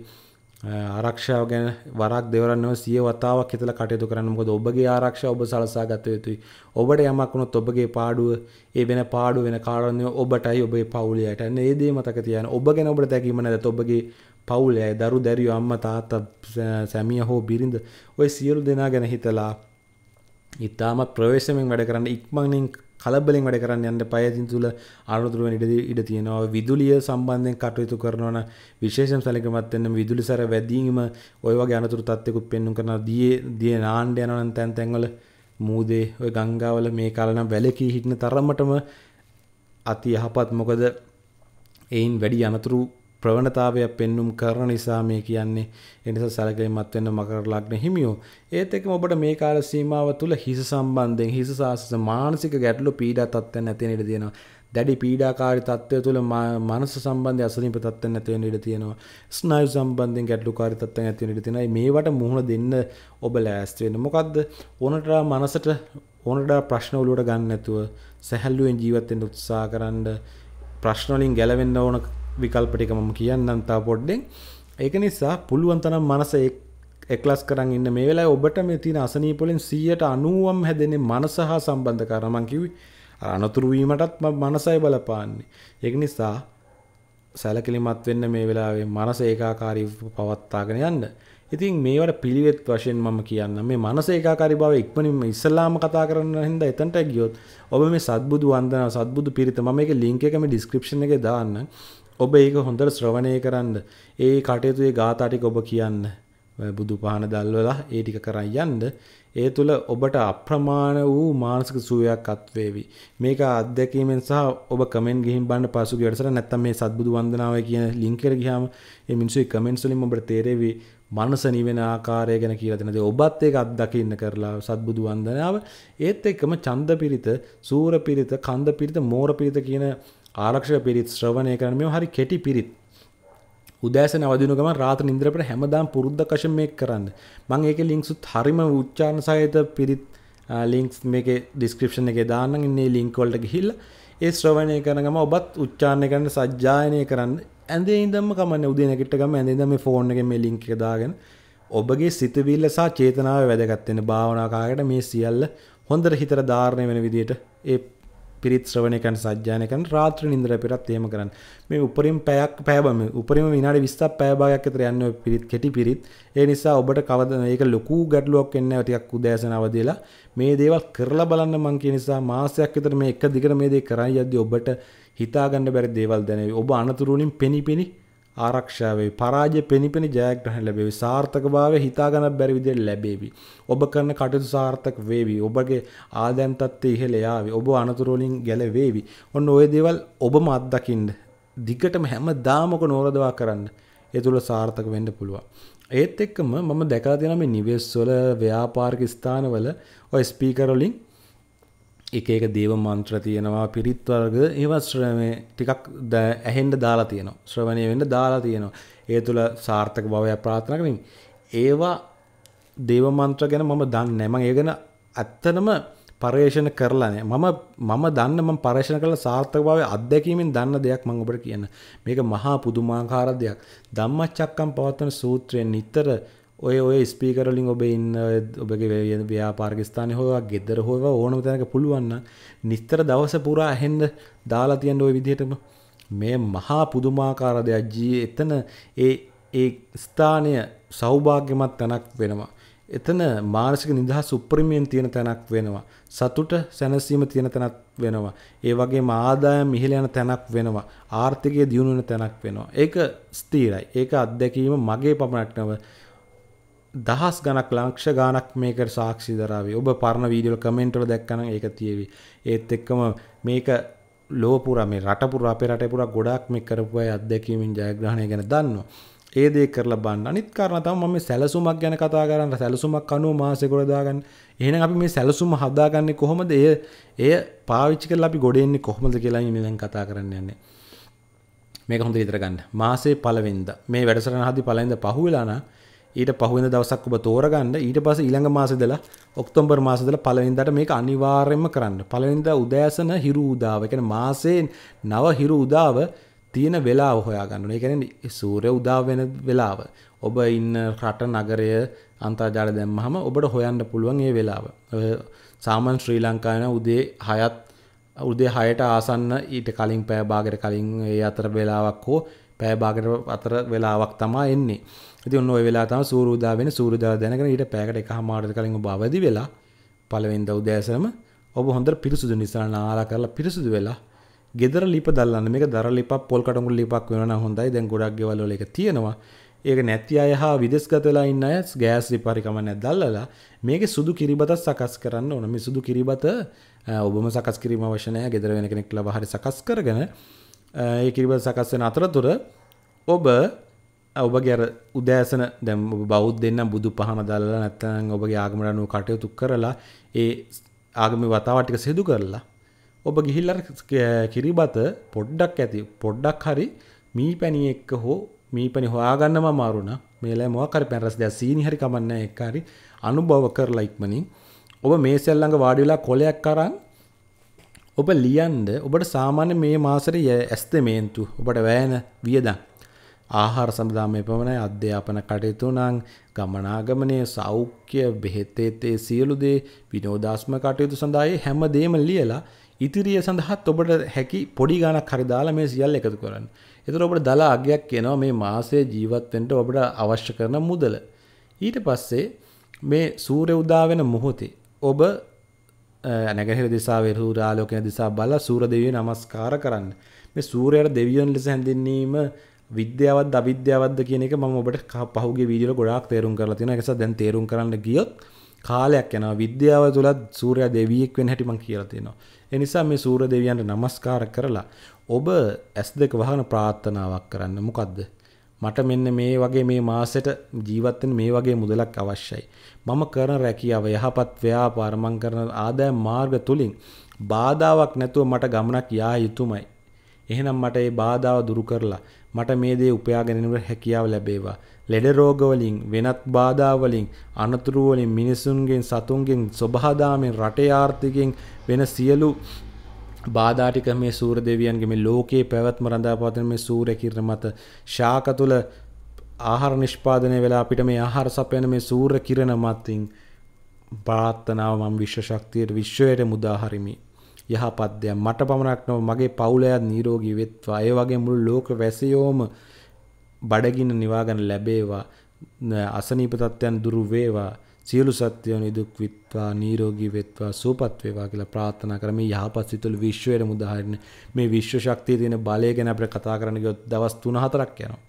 ආරක්ෂාව ගැන වරක් දෙවරන්නව සිය වතාවක් හිතලා කටයුතු කරන්න. මොකද ඔබගේ ආරක්ෂාව ඔබ සලසා ගත යුතුයි. ඔබට යමක් වුණොත් ඔබගේ පාඩුව ඒ වෙන පාඩුව වෙන කාරණේ ඔබටයි ඔබේ පවුලයටයි. අන්න ඒ දේ මතක තියාගන්න. ඔබ ගැන ඔබට තැකීම නැද්ද? ඔබගේ පවුලේ දරු දැරියෝ අම්මා තාත්තා සැමියා හෝ බිරිඳ ඔය සියලු දෙනා ගැන හිතලා ඊටාම ප්‍රවේශමෙන් වැඩ කරන්න. ඉක්මනින් කලබලෙන් වැඩ කරන්න යන්න එපා. ඒ තුල අනුතුරු වෙන ඉඩ තියෙනවා. විදුලිය සම්බන්ධයෙන් කටයුතු කරනවා නම් විශේෂම සැලකිලිමත් වෙන්න. විදුලි සැර වැඩි වීම ඔය වගේ අනුතුරු තත්ත්වයකට පෙන්වන්න කරනවා. දියේ නාන්න යනවා නම් තැන් තැන් වල මූදේ ඔය ගංගාවල මේ කාලේ නම් වැලකී හිටින තරමටම අති යහපත්. මොකද ඒයින් වැඩි අනුතුරු ප්‍රවණතාවයක් පෙන්눔 කරන නිසා මේ කියන්නේ. ඒ නිසා සැලකිලිමත් වෙන්න මකර ලග්න හිමියෝ. ඒත් එක්කම ඔබට මේ කාල සීමාව තුළ හිස සම්බන්ධයෙන් හිස සාස්ස මානසික ගැටලු පීඩා තත්ත්වයන් නැති වෙන ඉඩ තියෙනවා. දැඩි පීඩාකාරී තත්ත්වය තුළ මනස සම්බන්ධය අසනීප තත්ත්වයන් නැති වෙන ඉඩ තියෙනවා. ස්නායු සම්බන්ධයෙන් ගැටලුකාරී තත්ත්වයන් නැති වෙන ඉඩ තියෙනවා. මේවට මුහුණ දෙන්න ඔබ ලෑස්ති වෙන්න. මොකද්ද? ඕනටා මනසට ඕනටා ප්‍රශ්න වලට ගන්න නැතුව සැහැල්ලුවෙන් ජීවත් වෙන්න උත්සාහ කරන්න. ප්‍රශ්න වලින් ගැලවෙන්න ඕන විකල්ප ටික මම කියන්නම් තා පොඩ්ඩෙන්. ඒක නිසා පුළුවන් තරම් මනස එක්ලස් කරන් ඉන්න. මේ වෙලාවේ ඔබට මේ තියෙන අසනීප වලින් 90%ම හැදෙන්නේ මනස හා සම්බන්ධ කරා. මම කිව්වේ අර අනතුරු වීමටත් මනසයි බලපාන්නේ. ඒක නිසා සැලකිලිමත් වෙන්න මේ වෙලාවේ මනස ඒකාකාරීව පවත්වාගෙන යන්න. ඉතින් මේවට පිළිවෙත් වශයෙන් මම කියන්නම්. මේ මනස ඒකාකාරී භාවය ඉක්මනින්ම ඉස්සලාම කතා කරන හින්දා එතනට ගියොත් ඔබ මේ සත්බුදු වන්දනාව සත්බුදු පිරිත මම මේක ලින්ක් එක මේ ඩිස්ක්‍රිප්ෂන් එකේ දාන්නම්. ඔබ ඒක හොඳට ශ්‍රවණය කරන්න. ඒ කටයුතු ඒ ગાථා ටික ඔබ කියන්න. බුදු පහන දැල්වලා ඒ ටික කරන් යන්න. ඒ තුල ඔබට අප්‍රමාණ වූ මානසික සුවයක් අත්වේවි. මේක අත්දැකීමෙන් සහ ඔබ කමෙන්ට් ගිහින් බලන්න පසුගිය වැඩසටහන නැත්නම් මේ සත්බුදු වන්දනාවයි කියන ලින්ක් එකට ගියාම මේ මිනිස්සුයි කමෙන්ට්ස් වලින් ඔබට තේරෙවි මනස නිවෙන ආකාරය ගැන කියලා දෙන දේ. ඔබත් ඒක අත්දකින්න කරලා සත්බුදු වන්දනාව ඒත් එක්කම ඡන්ද පිරිත, සූර පිරිත, කන්ද පිරිත, මෝර පිරිත කියන ආරක්ෂක පිරිත් ශ්‍රවණය කරන මේ හරි කෙටි පිරිත් උදෑසන අවදින ගමන් රාත්‍රී නින්දර පෙර හැමදාම පුරුද්දක් වශයෙන් මේක කරන්න. මම ඒකේ ලින්ක්ස් උත් හරිම උච්චාරණ සහිත පිරිත් ලින්ක්ස් මේකේ ඩිස්ක්‍රිප්ෂන් එකේ දාන්නම්. ඉන්නේ ලින්ක් වලට ගිහිල්ලා ඒ ශ්‍රවණය කරන ගම ඔබත් උච්චාරණය කරන්න සජ්ජායනය කරන්න. ඇඳේ ඉඳන්ම කමන්නේ උදේ නැගිට ගම ඇඳේ ඉඳන් මේ ෆෝන් එකේ මේ ලින්ක් එක දාගෙන ඔබගේ සිතවිල්ල සහ චේතනාව වැදගත් වෙන භාවනා කායකට මේ සියල්ල හොඳට හිතට ධාරණය වෙන විදිහට ඒ පිරිත් ශ්‍රවණය කරන සජ්ජායනය කරන රාත්‍රී නින්දර පෙරත් එහෙම කරන්න. මේ උපරිම පැයක් පැයම උපරිම විනාඩි 20ක් පැය භාගයක් අතර යන්නේ පිරිත් කෙටි පිරිත්. ඒ නිසා ඔබට කවදා මේක ලොකු ගැටලුවක් වෙන්නේ නැහැ. ටිකක් උදෑසන අවදිලා මේ දේවල් කරලා බලන්න මං කියන නිසා මාසයක් විතර මේ එක දිගට මේ දේ කරන් යද්දී ඔබට හිතා ගන්න බැරි දේවල් දැනෙවි. ඔබ අනතුරු වලින් පෙනිපෙනි ආරක්ෂා වේවි. පරාජය පෙනිපෙනි ජයග්‍රහණ ලැබේවි. සාර්ථකභාවය හිතා ගන්න බැරි විදිහට ලැබේවි. ඔබ කරන කටයුතු සාර්ථක වේවි. ඔබගේ ආදායම් තත්ත්වය ඉහළ යාවි. ඔබ අනතුරු වලින් ගැලවේවි. ඔන්න ඔය දේවල් ඔබම අත්දකින්න. දිගටම හැමදාම ඔක නෝරදවා කරන්න. ඒ තුල සාර්ථක වෙන්න පුළුවන්. ඒත් එක්කම මම දැකලා තියෙනවා මේ නිවෙස් වල ව්‍යාපාරික ස්ථානවල ඔය ස්පීකර් වලින් එක එක දේව මන්ත්‍ර තියෙනවා පිරිත් වර්ග ඒවා ශ්‍රවණය ටිකක් ඇහෙන්න දාලා තියෙනවා ශ්‍රවණය වෙන්න දාලා තියෙනවා. ඒ තුල සාර්ථක භාවයක් ප්‍රාර්ථනා කරමින් ඒවා දේව මන්ත්‍ර ගැන මම දන්නේ නැහැ. මම ඒ ගැන ඇත්තනම පරිශන කරලා නැහැ. මම දන්න මම පරිශන කරලා සාර්ථක භාවය අත්දැකීමෙන් දන්න දෙයක් මම ඔබට කියන්න. මේක මහා පුදුමාකාර දෙයක්. ධම්මචක්කම් පවත්තන සූත්‍රයෙන් නිතර ඔය ස්පීකර් වලින් ඔබ ඉන්න ඔබගේ ව්‍යාපාරික ස්ථානයේ හොයවා ගෙදර හොයවා ඕනම තැනක පුළුවන් නම් නිතර දවස පුරා ඇහෙන්න දාලා තියන ඔය විදිහටම මේ මහා පුදුමාකාර දෙයක්. එතන ඒ ස්ථානය සෞභාග්‍යමත් තැනක් වෙනවා. එතන මානසික නිදහස උප්පරිමයෙන් තියෙන තැනක් වෙනවා. සතුට සැනසීම තියෙන තැනක් වෙනවා. ඒ වගේම ආදායම් ඉහළ යන තැනක් වෙනවා. ආර්ථිකය දියුණු වෙන තැනක් වෙනවා. ඒක ස්ථිරයි. ඒක අත්දැකීම මගේ පමණක් නෙවෙයි දහස් ගණක් ලක්ෂ ගණක් මේකට සාක්ෂි දරාවි. ඔබ පරණ වීඩියෝ වල කමෙන්ට් වල දැක්කනම් ඒක තියෙවි. ඒත් එක්කම මේක ලෝ පුරා මේ රට පුරා අපේ රටේ පුරා ගොඩාක් මේ කරපු අය අධ්‍යක්ීමෙන් ජයග්‍රහණය ගැන දන්නවා. ඒ දේ කරලා බලන්න. අනිත් කාරණා තමයි මම මේ සැලසුමක් ගැන කතා කරන්නේ. සැලසුමක් අනුව මාසෙක ගොඩ දාගන්න. එහෙනම් අපි මේ සැලසුම හදාගන්නේ කොහොමද? එය පාවිච්චි කරලා අපි ගොඩ එන්නේ කොහොමද කියලා මේ දැන් කතා කරන්න යන්නේ. මේක හොඳට විතර ගන්න. මාසේ පළවෙනිදා මේ වැඩසටහන හදි පළවෙනිදා පහුවෙලා නම් ඊට පහුවෙන දවසක් ඔබ තෝරගන්න. ඊට පස්සේ ඊළඟ මාසෙ ඉඳලා ඔක්තෝබර් මාසෙ ඉඳලා පළවෙනිදාට මේක අනිවාර්යයෙන්ම කරන්න. පළවෙනිදා උදෑසන හිරු උදාව. ඒ කියන්නේ මාසේ 9 හිරු උදාව තියෙන වෙලාව හොයාගන්න ඕනේ. ඒ කියන්නේ සූර්ය උදා වෙන වෙලාව. ඔබ ඉන්න රට නගරය අන්තර්ජාලය දැම්මහම ඔබට හොයන්න පුළුවන් මේ වෙලාව. සාමාන්‍ය ශ්‍රී ලංකාවේ උදේ 6ට ආසන්න ඊට කලින් පැය භාගයකට කලින් ඒ අතර වෙලාවක් හෝ පැය භාගයකට අතර වෙලාවක් තමයි එන්නේ. ඉතින් ඔන්න ඔය වෙලාව තමයි සූර්ය උදා වෙන සූර්ය උදා දැනගෙන ඊට පැයකට එකමාරට කලින් ඔබ අවදි වෙලා පළවෙනිදා උදෑසනම ඔබ හොඳට පිරිසුදු නිසා නාලා කරලා පිරිසුදු වෙලා ගෙදර ලිප දැල්ලන්න. මේක දර ලිපක් පොල් කටුඟුල් ලිපක් වෙනවා නම් හොඳයි. දැන් ගොඩක් ගෙවල් වල ඒක තියෙනවා. ඒක නැති අය හා විදේශගත වෙලා ඉන්න අය ගෑස් ලිප හරි කමක් නැහැ දැල්ලලා මේකේ සුදු කිරිබත සකස් කරන්න ඕන. මේ සුදු කිරිබත ඔබම සකස් කිරීම අවශ්‍ය නැහැ. ගෙදර වෙන කෙනෙක් ලබා හරි සකස් කරගෙන ඒ කිරිබත සකස් වෙන අතරතුර ඔබගේ අර උදෑසන දැන් ඔබ බෞද්ධෙන් නම් බුදු පහම දැල්ලා නැත්නම් ඔබගේ ආගමට අනුව කටයුතු කරලා ඒ ආගමේ වතාව ටික සිදු කරලා ඔබ ගිහිල්ලා කිරිබත පොඩ්ඩක් ඇති පොඩ්ඩක් හරි මීපැණි එක්ක හෝ මීපැණි හොයාගන්නම අමාරු නා මේලයි මොකක් හරි පැන් රස දැන් සීනි හරි කමන්නේ එක්ක හරි අනුභව කරලා ඉක්මනින් ඔබ මේසෙල් ළඟ වාඩි වෙලා කොලයක් අරන් ඔබ ලියන්න. ඔබට සාමාන්‍ය මේ මාසෙට ඇස්තමේන්තු ඔබට වැයන වියදම් ආහාර සඳහා මේ පමණයි. අධ්‍යාපන කටයුතු නම් ගමනාගමනයේ සෞඛ්‍ය බෙහෙතේ සියලු දේ විනෝදාත්මක කටයුතු සඳහා හැම දෙයක්ම ලියලා ඉතිරිය සඳහාත් ඔබට හැකි පොඩි ගණක් හරි දාලා මේ සියල්ල එකතු කරන්න. ඒතර ඔබට දලා අගයක් කියනවා මේ මාසයේ ජීවත් වෙන්න ඔබට අවශ්‍ය කරන මුදල. ඊට පස්සේ මේ සූර්ය උදා වෙන මොහොතේ ඔබ නැගෙනහිර දිසාවේ සූර්ය ආලෝකයේ දිසාව බලලා සූර්ය දෙවියන් නමස්කාර කරන්න. මේ සූර්යයාට දෙවියන් ලෙස හැඳින්වීම විද්‍යාවක්ද අවිද්‍යාවක්ද කියන එක මම ඔබට පහුගිය වීඩියෝ වල ගොඩාක් තේරුම් කරලා තියෙනවා. ඒක නිසා දැන් තේරුම් කරන්න ගියොත් කාලයක් යනවා. විද්‍යාව තුලත් සූර්යා දෙවියෙක් වෙන හැටි මම කියලා තියෙනවා. ඒ නිසා මේ සූර්ය දෙවියන්ට නමස්කාර කරලා ඔබ S2 වහන ප්‍රාර්ථනාවක් කරන්න. මොකද්ද? මට මෙන්න මේ වගේ මේ මාසෙට ජීවත් වෙන්න මේ වගේ මුදලක් අවශ්‍යයි. මම කරන රැකියාව යහපත් ව්‍යාපාර මං කරන ආදායම් මාර්ග තුලින් බාධාවක් නැතුව මට ගමනක් යා යුතුමයි. එහෙනම් මට මේ බාධාව දුරු කරලා මට මේ දේ උපයා ගැනීමට හැකියාව ලැබේවා. ලෙඩ රෝග වලින් වෙනත් බාධා වලින් අනතුරු වලින් මිනිසුන්ගෙන් සතුන්ගෙන් සබහාදාමෙන් රටේ ආර්ථිකයෙන් වෙන සියලු බාධා ටික මේ සූර්ය දෙවියන්ගේ මේ ලෝකයේ පැවැත්ම රඳාපවතින මේ සූර්ය කිරණ මත ශාක තුල ආහාර නිෂ්පාදනය වෙලා අපිට මේ ආහාර සපයන මේ සූර්ය කිරණ මතින් ප්‍රාර්ථනාව මම විශ්ව ශක්තියට විශ්වයට මුදා හරිමි. යහපත් දේ මට පමණක් නොව මගේ පවුලයත් නිරෝගී වෙත්වා. ඒ වගේ මුළු ලෝක වැසියෝම බඩගින්න නිවා ගන්න ලැබේවා. අසනීප තත්ත්වයන් දුරු වේවා. සියලු සත්ත්වයන් නිදුක් විත්වා නිරෝගී වෙත්වා සුවපත් වේවා කියලා ප්‍රාර්ථනා කරමි. යහපත් සිතුළු විශ්වයට මුදා හරින මේ විශ්ව ශක්තිය තියෙන බලය ගැන අපිට කතා කරන්න ගියොත් දවස් 3-4ක් යනවා.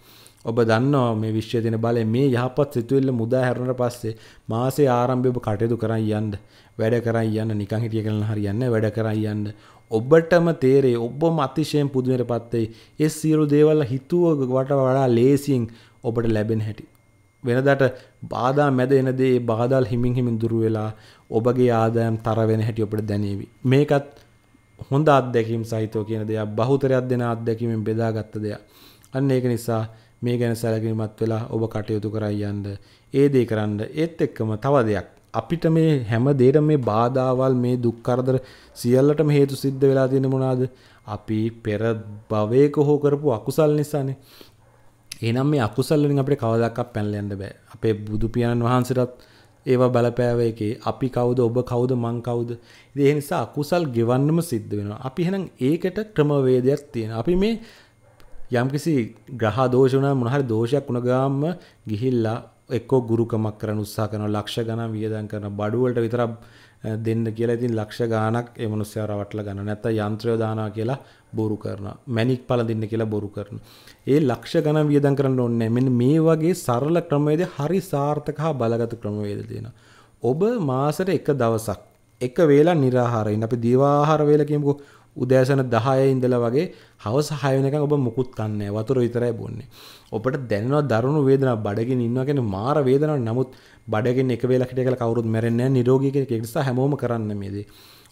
ඔබ දන්නවා මේ විශ්වයේ තියෙන බලය මේ යහපත් සිතුවිල්ල මුදා හැරුණාට පස්සේ මාසේ ආරම්භයේ ඔබ කටයුතු කරන් යන්න වැඩ කරන් යන්න නිකන් හිටිය කියලා හරියන්නේ නැහැ. වැඩ කරන් යන්න ඔබටම තේරෙයි ඔබම අතිශයින් පුදුමයටපත් වෙයි. ඒ සියලු දේවල් හිතුව වට වඩා ලේසියෙන් ඔබට ලැබෙන හැටි. වෙනදාට බාධා මැද එන දේ ඒ බාධාල් හිමින් හිමින් දුර වෙලා ඔබගේ ආදායම් තර වෙන හැටි ඔබට දැනෙවි. මේකත් හොඳ අත්දැකීම් සහිතව කියන දෙයක් බහුතරයක් දෙන අත්දැකීමෙන් බෙදාගත් දෙයක්. අන්න ඒක නිසා මේ ගැන සැලකිලිමත් වෙලා ඔබ කටයුතු කරයි යන්න. ඒ දේ කරන්න. ඒත් එක්කම තව දෙයක්. අපිට මේ හැම දෙයකම මේ බාධාවල් මේ දුක් කරදර සියල්ලටම හේතු සිද්ධ වෙලා තියෙන්නේ මොනවාද? අපි පෙර භවයක හෝ කරපු අකුසල් නිසානේ. එහෙනම් මේ අකුසල් වලින් අපිට කවදාවත් පැනලා යන්න බෑ. අපේ බුදු පියාණන් වහන්සේටත් ඒවා බලපෑව එකේ අපි කවුද ඔබ කවුද මං කවුද? ඉතින් ඒ නිසා අකුසල් ගෙවන්නම සිද්ධ වෙනවා. අපි එහෙනම් ඒකට ක්‍රමවේදයක් තියෙනවා. අපි මේ යම්කිසි ග්‍රහ දෝෂ වුණා මොන හරි දෝෂයක් වුණ ගාම ගිහිල්ලා එක්කෝ ගුරුකමක් කරන්න උත්සාහ කරනවා. ලක්ෂ ගණන් වියදම් කරන බඩු වලට විතරක් දෙන්න කියලා ඉතින් ලක්ෂ ගාණක් ඒ මිනිස්සයා රවටලා ගන්නවා. නැත්නම් යන්ත්‍රය දානවා කියලා බොරු කරනවා. මැණික් පළඳින්න කියලා බොරු කරනවා. ඒ ලක්ෂ ගණන් වියදම් කරන්න ඕනේ. මෙන්න මේ වගේ සරල ක්‍රමවේද හරි සාර්ථක හා බලගත් ක්‍රමවේද තියෙනවා. ඔබ මාසෙට එක දවසක් එක වේලක් निराහාරයෙන් අපි දීවාහාර වේල කියමුකෝ. උදෑසන 10 ඉඳලා වගේ හවස 6 වෙනකන් ඔබ මුකුත් කන්නේ නැහැ. වතුර විතරයි බොන්නේ. ඔබට දැනෙනවා දරුණු වේදනාවක් බඩගින්න ඉන්නවා කියන මාර වේදනාවක්. නමුත් බඩගින්න එක වේලක් හිටිය කියලා කවුරුත් මැරෙන්නේ නැහැ. නිරෝගී කෙනෙක්. ඒක නිසා හැමෝම කරන්න මේ දේ.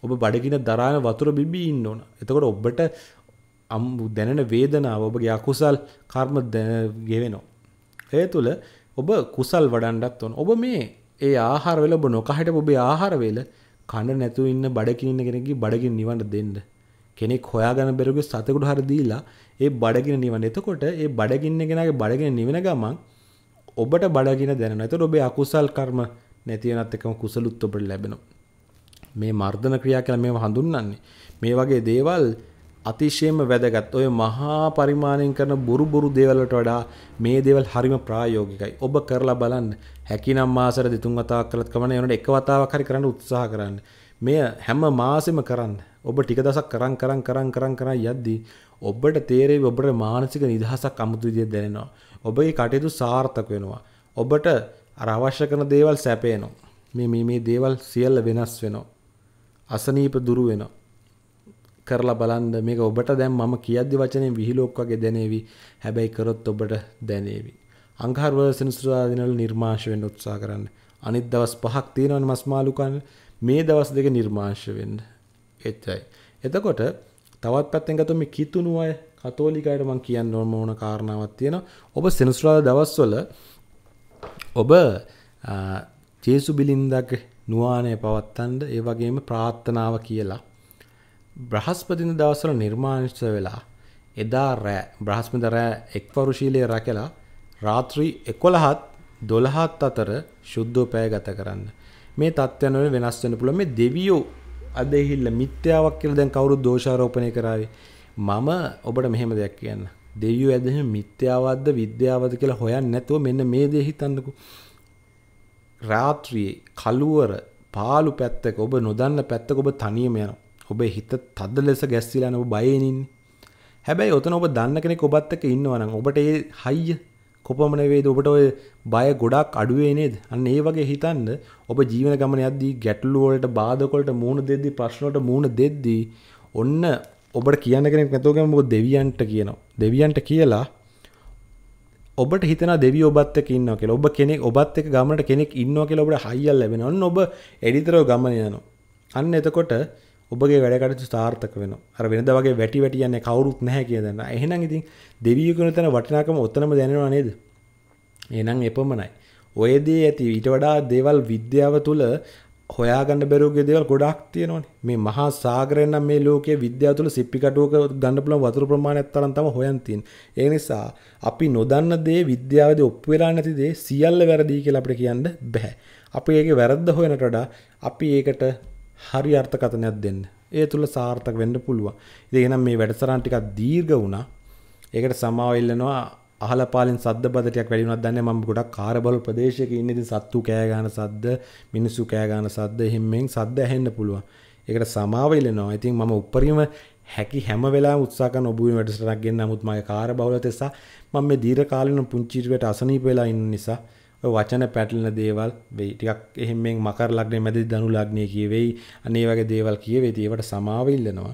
ඔබ බඩගින්න දරාගෙන වතුර බිබී ඉන්න ඕන. එතකොට ඔබට දැනෙන වේදනාව ඔබගේ අකුසල් කර්ම ගෙවෙනවා. ඒ තුළ ඔබ කුසල් වඩන්නත් ඕන. ඔබ මේ ඒ ආහාර වේල ඔබ නොකහට ඔබේ ආහාර වේල කන්න නැතුව ඉන්න බඩගින්න කෙනෙක්ගේ බඩගින්න නිවන්න දෙන්න. කෙනෙක් හොයාගෙන බැරුගේ සතෙකුට හරි දීලා ඒ බඩගින්න නිවන. එතකොට ඒ බඩගින්න කෙනාගේ බඩගින්න නිවෙන ගමන් ඔබට බඩගින්න දැනෙනවා. එතකොට ඔබේ අකුසල් කර්ම නැති වෙනත් එකම කුසලුත් ඔබට ලැබෙනවා. මේ මර්ධන ක්‍රියා කියලා මේව හඳුන්වන්නේ. මේ වගේ දේවල් අතිශයම වැදගත්. ඔය මහා පරිමාණයෙන් කරන බොරු දේවල් වලට වඩා මේ දේවල් හරිම ප්‍රායෝගිකයි. ඔබ කරලා බලන්න. හැකිනම් මාසෙට 2-3 වතාවක් කරලත් කමන්නේ. ඒනොට එක වතාවක් හරි කරන්න උත්සාහ කරන්න. මේ හැම මාසෙම කරන්න. ඔබ ටික දසක් කරන් යද්දී ඔබට තේරෙයි ඔබට මානසික නිදහසක් අමුතු විදිහට දැනෙනවා. ඔබේ කටයුතු සාර්ථක වෙනවා. ඔබට අර අවශ්‍ය කරන දේවල් සැපේනවා. මේ දේවල් සියල්ල වෙනස් වෙනවා. අසනීප දුරු වෙනවා. කරලා බලන්න. මේක ඔබට දැන් මම කියද්දි වචනේ විහිළුවක් වගේ දැනේවි. හැබැයි කරොත් ඔබට දැනේවි. අඟහරුවාදා සෙනසුරාදා දිනවල නිර්මාංශ වෙන්න උත්සාහ කරන්න. අනිත් දවස් 5ක් තියෙනවනේ මස් මාළු කන්න. මේ දවස් දෙක නිර්මාංශ වෙන්න. එච්චයි. එතකොට තවත් පැත්තෙන් ගත්තොත් මේ කිතුණු අය කතෝලිකයන්ට මම කියන්න ඕන මොන කාරණාවක් තියෙනවා. ඔබ සෙනසුරාදා දවස්වල ඔබ ජේසු බිලින්දක නුවාණය පවත්තන්න ඒ වගේම ප්‍රාර්ථනාව කියලා බ්‍රහස්පතින්දා දවස්වල නිර්මාංශ වෙලා එදා රෑ බ්‍රහස්පතින්දා රෑ එක්වරුශීලයේ රැකලා රාත්‍රී 11-12 අතර සුද්ධෝපය ගත කරන්න. මේ තත්ත්වයන් වල වෙනස් වෙන්න පුළුවන්. මේ දෙවියෝ අදහිල්ල මිත්‍යාවක් කියලා දැන් කවුරුත් දෝෂාරෝපණය කරાવી. මම ඔබට මෙහෙම දෙයක් කියන්න. දෙවියෝ ඇදහිම මිත්‍යාවද්ද විද්‍යාවද්ද කියලා හොයන්නේ නැතුව මෙන්න මේ දේ හිතන්නකෝ. රාත්‍රියේ කලුවර පාළු පැත්තක ඔබ නොදන්න පැත්තක ඔබ තනියම යනවා. ඔබේ හිත තද ලෙස ගැස්සීලා යන ඔබ බයෙන් ඉන්නේ. හැබැයි ඔතන ඔබ දන්න කෙනෙක් ඔබත් එක්ක ඉන්නවා නම් ඔබට ඒ හයිය කොපමණ වේද ඔබට ඔය බය ගොඩක් අඩු වෙයි නේද? අන්න ඒ වගේ හිතන්න ඔබ ජීවන ගමන යද්දී ගැටලු වලට බාධක වලට මූණ දෙද්දී ප්‍රශ්න වලට මූණ දෙද්දී ඔන්න ඔබට කියන්න කෙනෙක් නැතුව ගම ඔබ දෙවියන්ට කියනවා. දෙවියන්ට කියලා ඔබට හිතන දෙවිය ඔබත් එක්ක ඉන්නවා කියලා. ඔබ කෙනෙක් ඔබත් එක්ක ගමනට කෙනෙක් ඉන්නවා කියලා ඔබට හයියක් ලැබෙනවා. අන්න ඔබ එඩිතරව ගමන යනවා. අන්න එතකොට ඔබගේ වැඩ කටයුතු සාර්ථක වෙනවා. අර වෙනදා වගේ වැටි වැටි යන්නේ කවුරුත් නැහැ කියලා දැනන. එහෙනම් ඉතින් දෙවිය කියන තැන වටිනාකම ඔතනම දැනෙනවා නේද? එහෙනම් එපමණයි. ඔයදී ඇති ඊට වඩා දේවල් විද්‍යාව තුල හොයාගන්න බැරුවගේ දේවල් ගොඩාක් තියෙනවානේ. මේ මහා සාගරයෙන් නම් මේ ලෝකයේ විද්‍යාව තුළ සිප්පි කටුවක ගන්න පුළුවන් වතුර ප්‍රමාණයක් තරම් තමයි හොයන් තියෙන්නේ. ඒ නිසා අපි නොදන්න දේ විද්‍යාවේදී ඔප්පු වෙලා නැති දේ සියල්ල වැරදි කියලා අපිට කියන්න බෑ. අපි ඒකේ වැරද්ද හොයනට වඩා අපි ඒකට හරි අර්ථකථනයක් දෙන්න. ඒ තුළ සාර්ථක වෙන්න පුළුවන්. ඉතින් එහෙනම් මේ වැඩසටහන ටිකක් දීර්ඝ වුණා. ඒකට සමාව ඉල්ලනවා. අහල පාලෙන් සද්ද බද ටිකක් වැඩි වුණාද දන්නේ මම ගොඩක් කාර්බල් ප්‍රදේශයක ඉන්නේ. ඉතින් සත්තු කෑ ගන්න සද්ද මිනිස්සු කෑ ගන්න සද්ද එහෙම්මෙන් සද්ද ඇහෙන්න පුළුවන්. ඒකට සමාව ඉල්ලනවා. ඉතින් මම උඩරිම හැකි හැම වෙලාවෙම උත්සාහ කරන ඔබ වෙන වැඩසටහනක් ගෙන්න. නමුත් මගේ කාර්බහුලත නිසා මම මේ දීර්ඝ කාලින පුංචි ඉරියට අසනීප වෙලා ඉන්න නිසා ඔය වචන පැටලෙන දේවල් වෙයි. ටිකක් එහෙම්මෙන් මකර ලග්නේ මැදදී ධනු ලග්නේ කියවේයි. අනේ වගේ දේවල් කියවේ. ඉතින් ඒවට සමාව ඉල්ලනවා.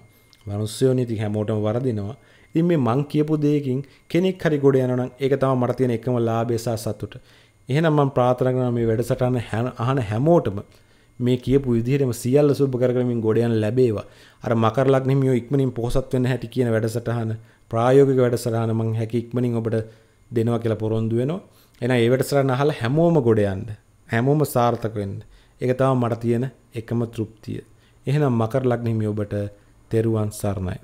මිනිස්සුයෝනේ ඉතින් හැමෝටම වරදිනවා. ඉතින් මේ මං කියපු දෙයකින් කෙනෙක් හරි ගොඩ යනවා නම් ඒක තමයි මට තියෙන එකම ලාභය සහ සතුට. එහෙනම් මම ප්‍රාර්ථනා කරනවා මේ වැඩසටහන අහන හැමෝටම මේ කියපු විදිහටම සියල්ල සුබ කරගමින් ගොඩ යන ලැබේවා. අර මකර ලග්නෙ මියෝ ඉක්මනින් පොහසත් වෙන්න හැටි කියන වැඩසටහන ප්‍රායෝගික වැඩසටහන මං හැකි ඉක්මනින් ඔබට දෙනවා කියලා පොරොන්දු වෙනවා. එහෙනම් මේ වැඩසටහන අහලා හැමෝම ගොඩ යන්න. හැමෝම සාර්ථක වෙන්න. ඒක තමයි මට තියෙන එකම තෘප්තිය. එහෙනම් මකර ලග්නෙ මියෝ ඔබට තෙරුවන් සරණයි.